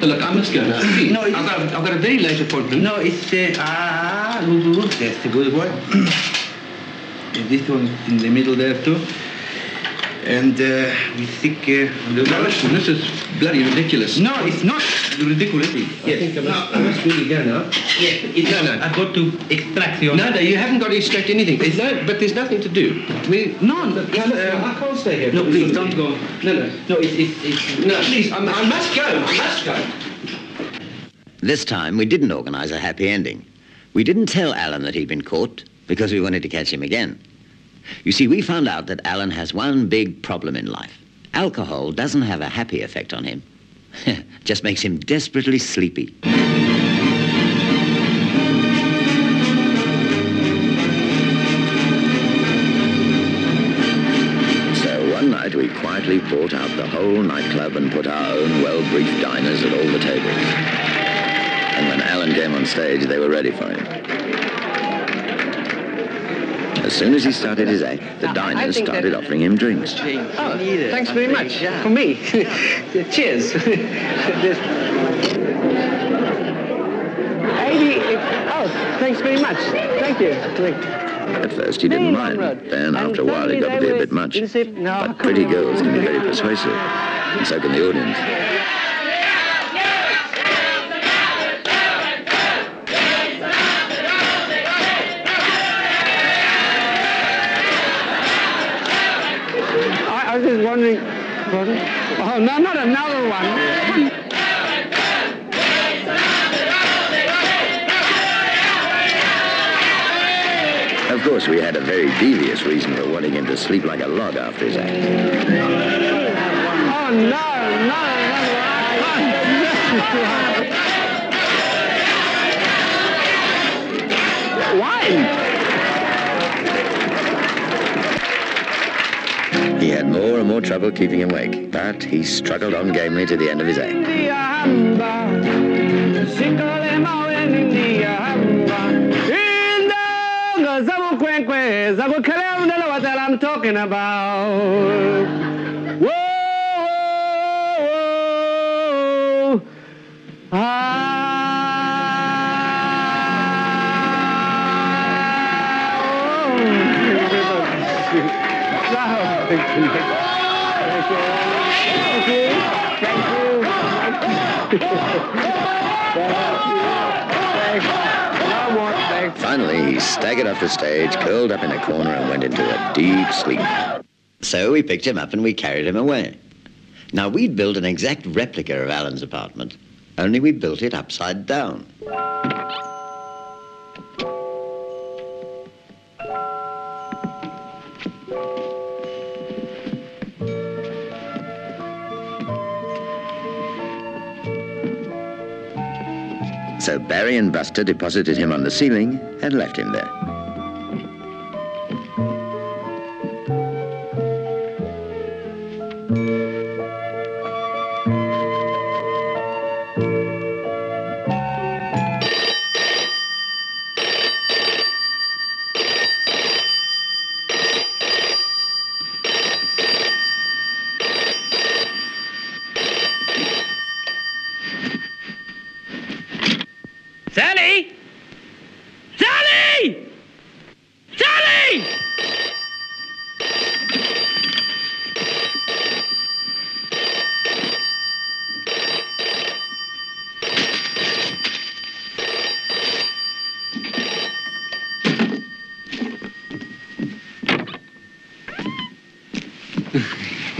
So look, I must go now. See? No, I've got a very late appointment. No, it's... That's a good boy. And this one in the middle there, too. And we think... listen, this is bloody ridiculous. No, it's not ridiculous. Yes. I think I must really go now. Yeah, no. I've got to extract your... No, you haven't got to extract anything. But there's nothing to do. I can't stay here. No, please, don't go. No, it's... No, please, I must go. I must go. This time, we didn't organise a happy ending. We didn't tell Alan that he'd been caught because we wanted to catch him again. You see, we found out that Alan has one big problem in life. Alcohol doesn't have a happy effect on him. Just makes him desperately sleepy. So one night we quietly bought out the whole nightclub and put our own well-briefed diners at all the tables. And when Alan came on stage, they were ready for him. As soon as he started his act, the diners started offering him drinks. Oh, thanks very much. For me. Cheers. Thanks very much. Thank you. At first he didn't mind. Then after a while it got to be a bit much. But pretty girls can be very persuasive. And so can the audience. is wondering... Oh, no, not another one. Of course, we had a very devious reason for wanting him to sleep like a log after his act. Oh, no. Why? He had more and more trouble keeping awake, but he struggled on gamely to the end of his act. What I'm talking about. Whoa, whoa, whoa. Finally, he staggered off the stage, curled up in a corner, and went into a deep sleep. So we picked him up and we carried him away. Now, we'd built an exact replica of Alan's apartment, only we built it upside down. So Barry and Buster deposited him on the ceiling and left him there.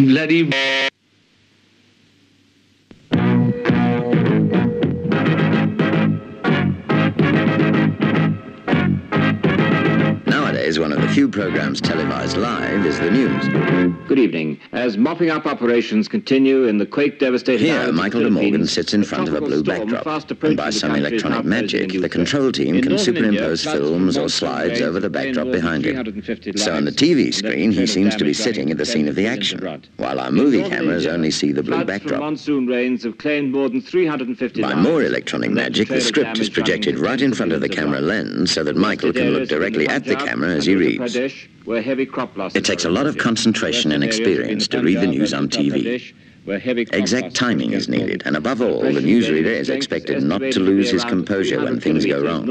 Bloody... Nowadays, one of the few programs televised live is the news. Good evening. As mopping up operations continue in the quake-devastated... Here, Michael De Morgan sits in front of a blue backdrop, and by some electronic magic, the control team can superimpose films or slides over the backdrop behind him. So on the TV screen, he seems to be sitting at the scene of the action, while our movie cameras only see the blue backdrop. By more electronic magic, the script is projected right in front of the camera lens so that Michael can look directly at the camera as he reads. It takes a lot of concentration and experience to read the news on TV. Exact timing is needed, and above all, the newsreader is expected not to lose his composure when things go wrong.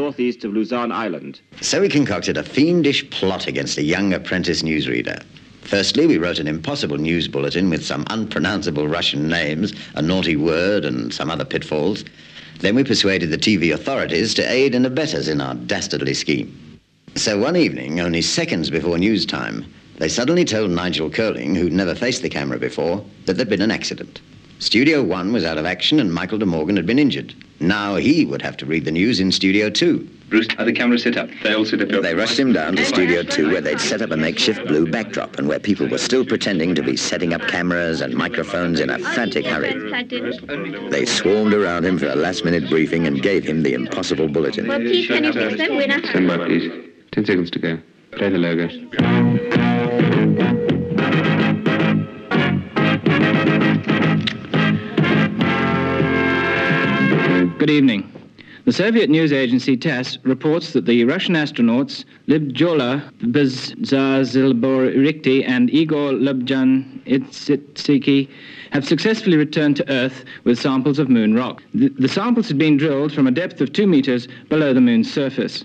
So we concocted a fiendish plot against a young apprentice newsreader. Firstly, we wrote an impossible news bulletin with some unpronounceable Russian names, a naughty word, and some other pitfalls. Then we persuaded the TV authorities to aid and abet us in our dastardly scheme. So one evening, only seconds before news time, they suddenly told Nigel Curling, who'd never faced the camera before, that there'd been an accident. Studio 1 was out of action and Michael De Morgan had been injured. Now he would have to read the news in Studio 2. Bruce, the camera sit up. They all sit up. They rushed him down to Studio 2, where they'd set up a makeshift blue backdrop and where people were still pretending to be setting up cameras and microphones in a frantic hurry. They swarmed around him for a last-minute briefing and gave him the impossible bulletin. Well, please, can you fix them? We're not... Stand by, please. 10 seconds to go. Play the logo. Good evening. The Soviet news agency TASS reports that the Russian astronauts Libjola Bezazilborikty and Igor Lubjanitsky have successfully returned to Earth with samples of moon rock. The samples had been drilled from a depth of 2 meters below the moon's surface.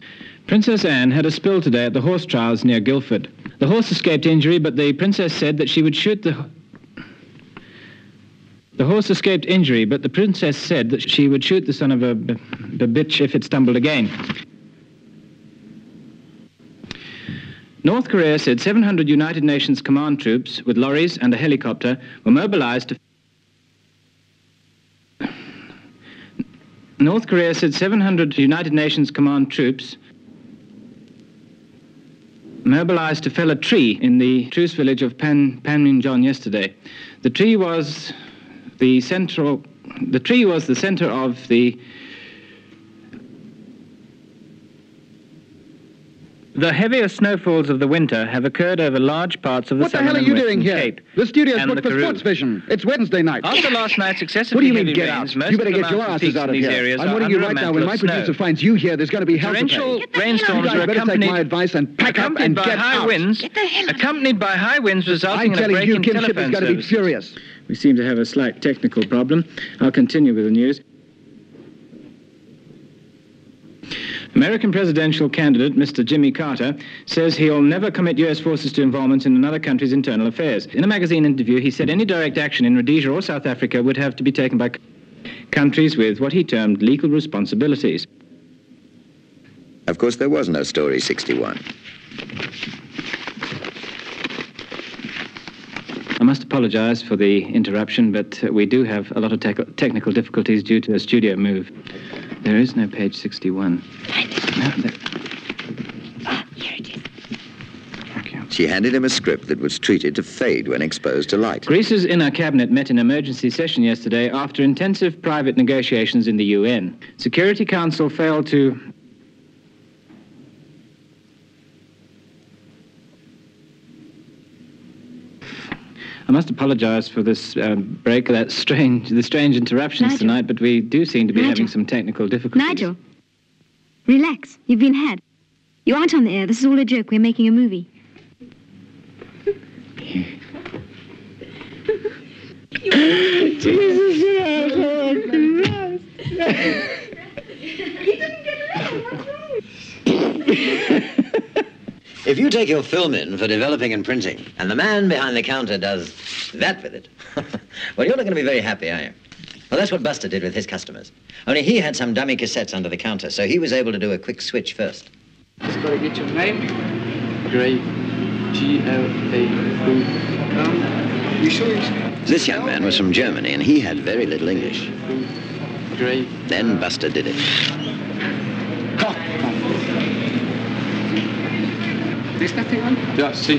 Princess Anne had a spill today at the horse trials near Guildford. The horse escaped injury, but the princess said that she would shoot the... The horse escaped injury, but the princess said that she would shoot the son of a bitch if it stumbled again. North Korea said 700 United Nations command troops with lorries and a helicopter were mobilized to... North Korea said 700 United Nations command troops mobilized to fell a tree in the truce village of Panmunjom yesterday. The tree was the central... The tree was the center of The heaviest snowfalls of the winter have occurred over large parts of the Southern and Western Cape. What the hell are you doing here? The studio's booked for sports vision. It's Wednesday night. After last night's excessively heavy rains, most of the mountain peaks in these areas are under a mantle of snow. I'm warning you right now, when my producer finds you here, there's going to be hell to pay. Torrential rainstorms are accompanied by high winds, resulting in a break in telephone services. I'm telling you, Kim Ship is going to be furious. We seem to have a slight technical problem. I'll continue with the news. American presidential candidate, Mr. Jimmy Carter, says he'll never commit U.S. forces to involvement in another country's internal affairs. In a magazine interview, he said any direct action in Rhodesia or South Africa would have to be taken by countries with what he termed legal responsibilities. Of course, there was no Story 61. I must apologize for the interruption, but we do have a lot of technical difficulties due to a studio move. There is no page 61. Ah, here it is. Thank you. She handed him a script that was treated to fade when exposed to light. Greece's inner cabinet met in emergency session yesterday after intensive private negotiations in the UN. Security Council failed to... I must apologize for this break, the strange interruptions Nigel. Tonight, but we do seem to be having some technical difficulties. Nigel, relax. You've been had. You aren't on the air. This is all a joke. We're making a movie. Jesus. If you take your film in for developing and printing, and the man behind the counter does that with it, well, you're not going to be very happy, are you? Well, that's what Buster did with his customers. Only he had some dummy cassettes under the counter, so he was able to do a quick switch first. Just got to get your name. Gray. G-L-A-O. You sure it's... This young man was from Germany, and he had very little English. Gray. Then Buster did it. There's nothing on here. Yeah, see.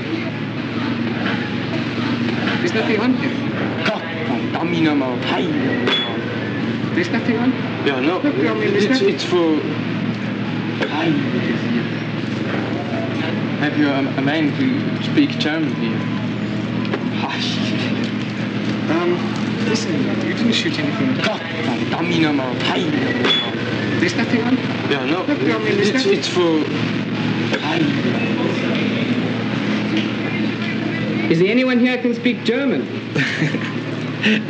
There's nothing on here. There's nothing on here. Yeah, no. Look, I mean, it's for... Have you a man who speaks German here? Listen, you didn't shoot anything. There's nothing on here. Yeah, no. Look, I mean, it's for... Is there anyone here who can speak German?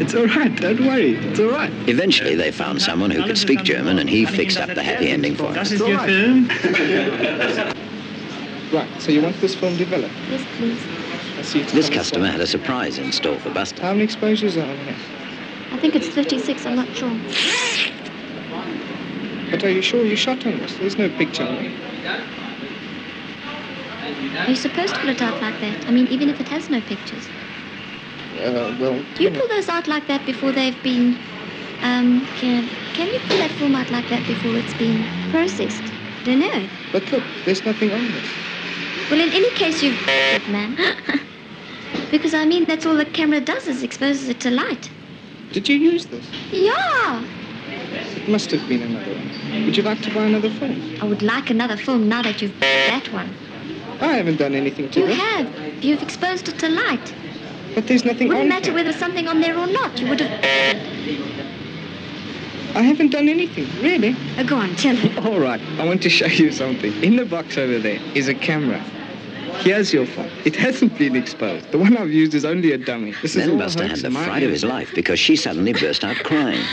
It's all right, don't worry, it's all right. Eventually they found someone who could speak German and he fixed up the happy ending for us. Right, so you want this film developed? Yes, please. This customer had a surprise in store for Buster. How many exposures are there? I think it's 36, I'm not sure. But are you sure you shot on this? There's no picture on it. Are you supposed to pull it out like that? I mean, even if it has no pictures. Well... You pull those out like that before they've been... Can you pull that film out like that before it's been processed? I don't know. But look, there's nothing on this. Well, in any case, you've... man. Because, I mean, that's all the camera does is exposes it to light. Did you use this? Yeah. It must have been another one. Would you like to buy another film? I would like another film now that you've... that one. I haven't done anything to it. You have. You've exposed it to light. But there's nothing on it. It wouldn't matter whether something on there or not. You would have... I haven't done anything, really. Oh, go on, tell me. All right, I want to show you something. In the box over there is a camera. Here's your phone. It hasn't been exposed. The one I've used is only a dummy. Then Buster had the fright of his life because she suddenly burst out crying.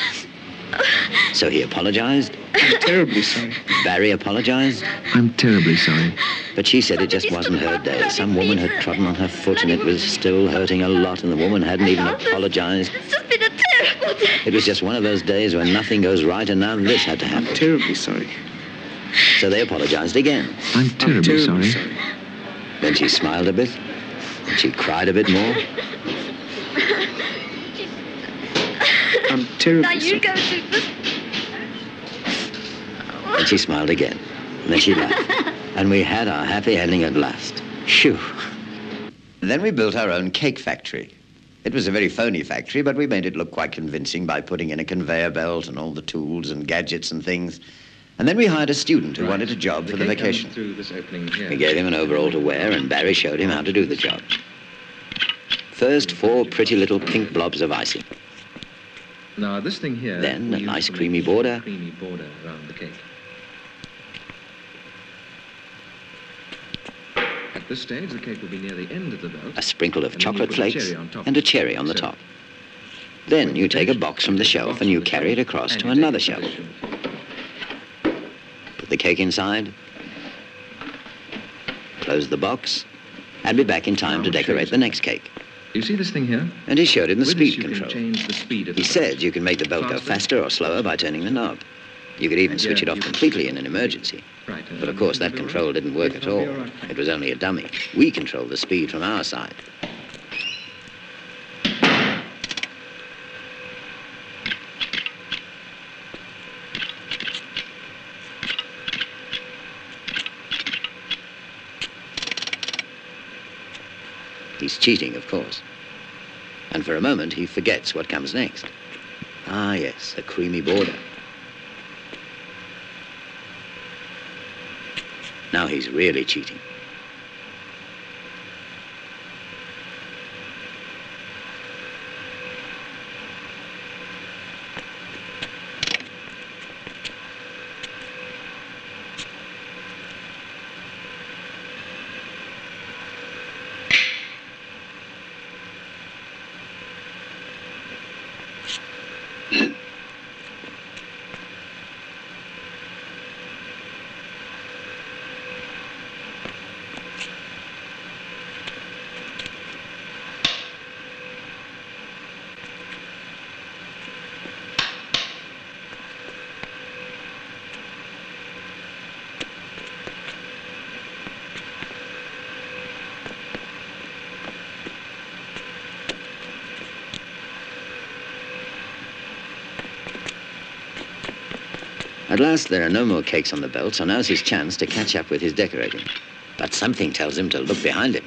So he apologized. I'm terribly sorry. Barry apologized. I'm terribly sorry. But she said it just wasn't her day. Some woman had trodden on her foot and it was still hurting a lot and the woman hadn't even apologized. It's just been a terrible day. It was just one of those days when nothing goes right and now this had to happen. I'm terribly sorry. So they apologized again. I'm terribly sorry. Then she smiled a bit. And she cried a bit more. I'm terribly now you go do this. And she smiled again. And then she laughed. And we had our happy ending at last. Phew. Then we built our own cake factory. It was a very phony factory, but we made it look quite convincing by putting in a conveyor belt and all the tools and gadgets and things. And then we hired a student who wanted a job for the vacation. Through this opening here. We gave him an overall to wear, and Barry showed him how to do the job. First, 4 pretty little pink blobs of icing. Now, this thing here... Then, a nice creamy border. Creamy border around the cake. At this stage, the cake will be near the end of the belt. A sprinkle of chocolate flakes and a cherry on the top. Then you take a box from the shelf and you carry it across to another shelf. Put the cake inside, close the box, and be back in time to decorate the next cake. You see this thing here? And he showed him the speed control. He said you can make the belt go faster or slower by turning the knob. You could even switch it off completely in an emergency. But of course, that control didn't work at all. It was only a dummy. We controlled the speed from our side. He's cheating, of course. And for a moment, he forgets what comes next. Ah, yes, a creamy border. Now he's really cheating. At last, there are no more cakes on the belt, so now's his chance to catch up with his decorating. But something tells him to look behind him.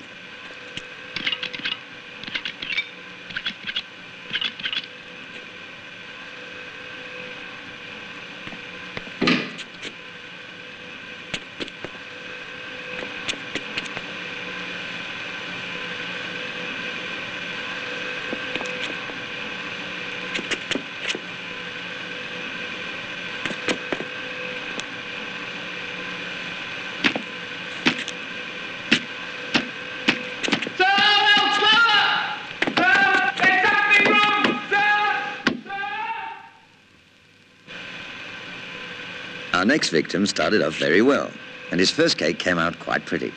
Our next victim started off very well, and his first cake came out quite pretty.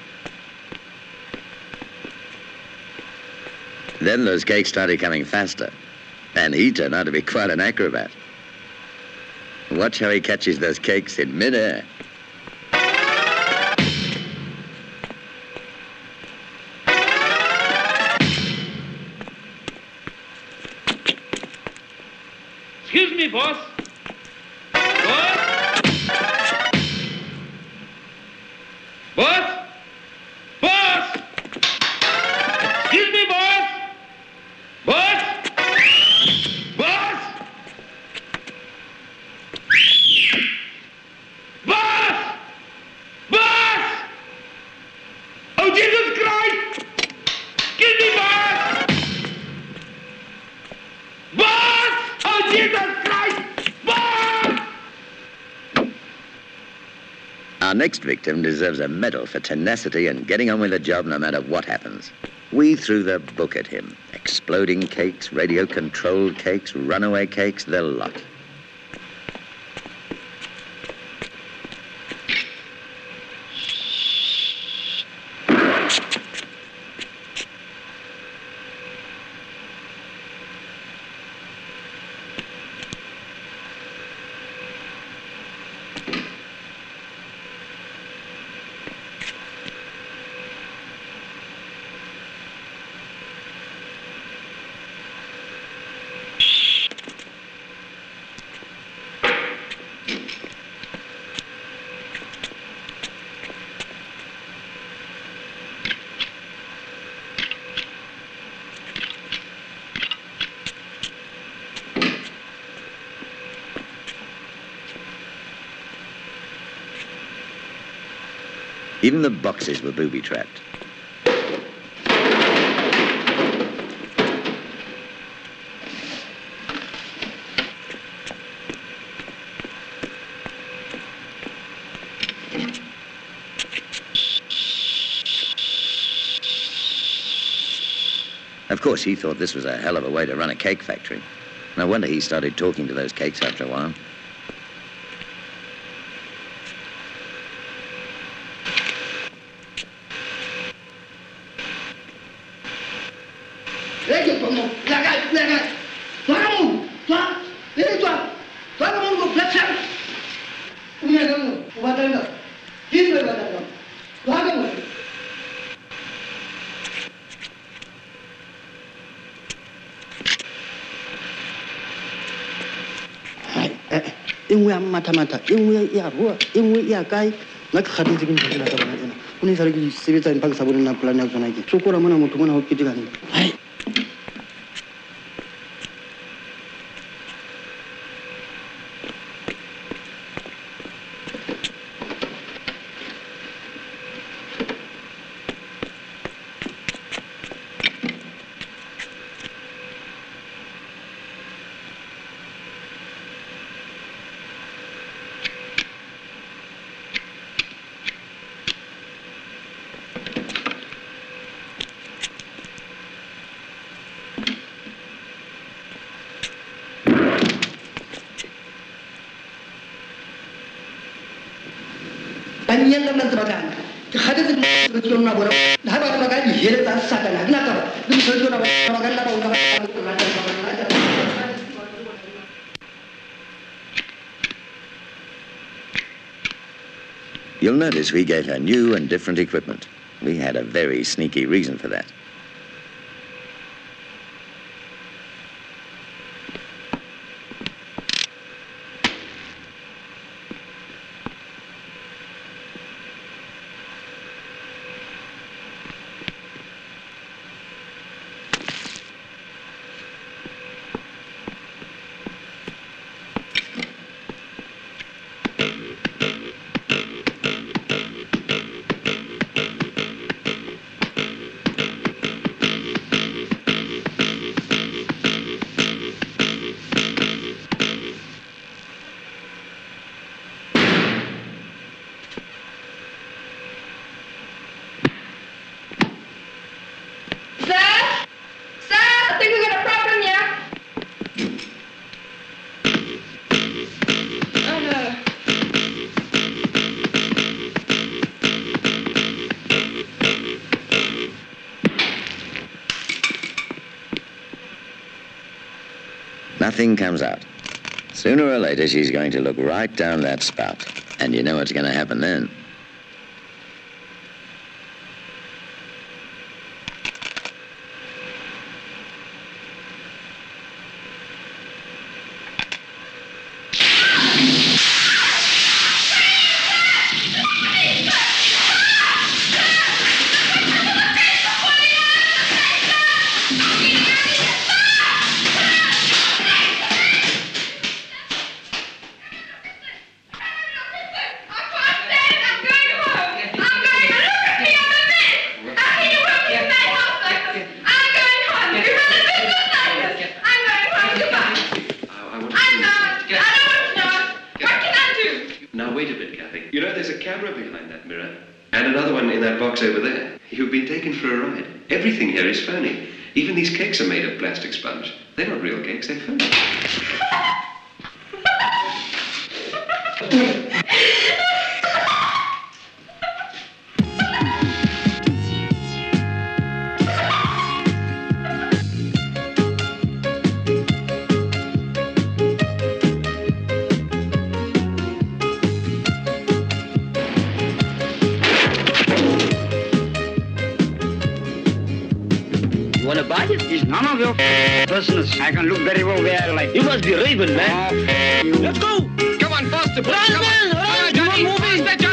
Then those cakes started coming faster, and he turned out to be quite an acrobat. Watch how he catches those cakes in mid-air. Excuse me, boss. Our next victim deserves a medal for tenacity and getting on with the job no matter what happens. We threw the book at him. Exploding cakes, radio-controlled cakes, runaway cakes, the lot. Even the boxes were booby-trapped. Of course, he thought this was a hell of a way to run a cake factory. No wonder he started talking to those cakes after a while. You'll notice we gave her new and different equipment. We had a very sneaky reason for that. Nothing comes out. Sooner or later, she's going to look right down that spout. And you know what's going to happen then. I can look very well there, like, you must be raving, man. Let's go! Come on, faster, please. Run, come on. Run, Johnny, faster,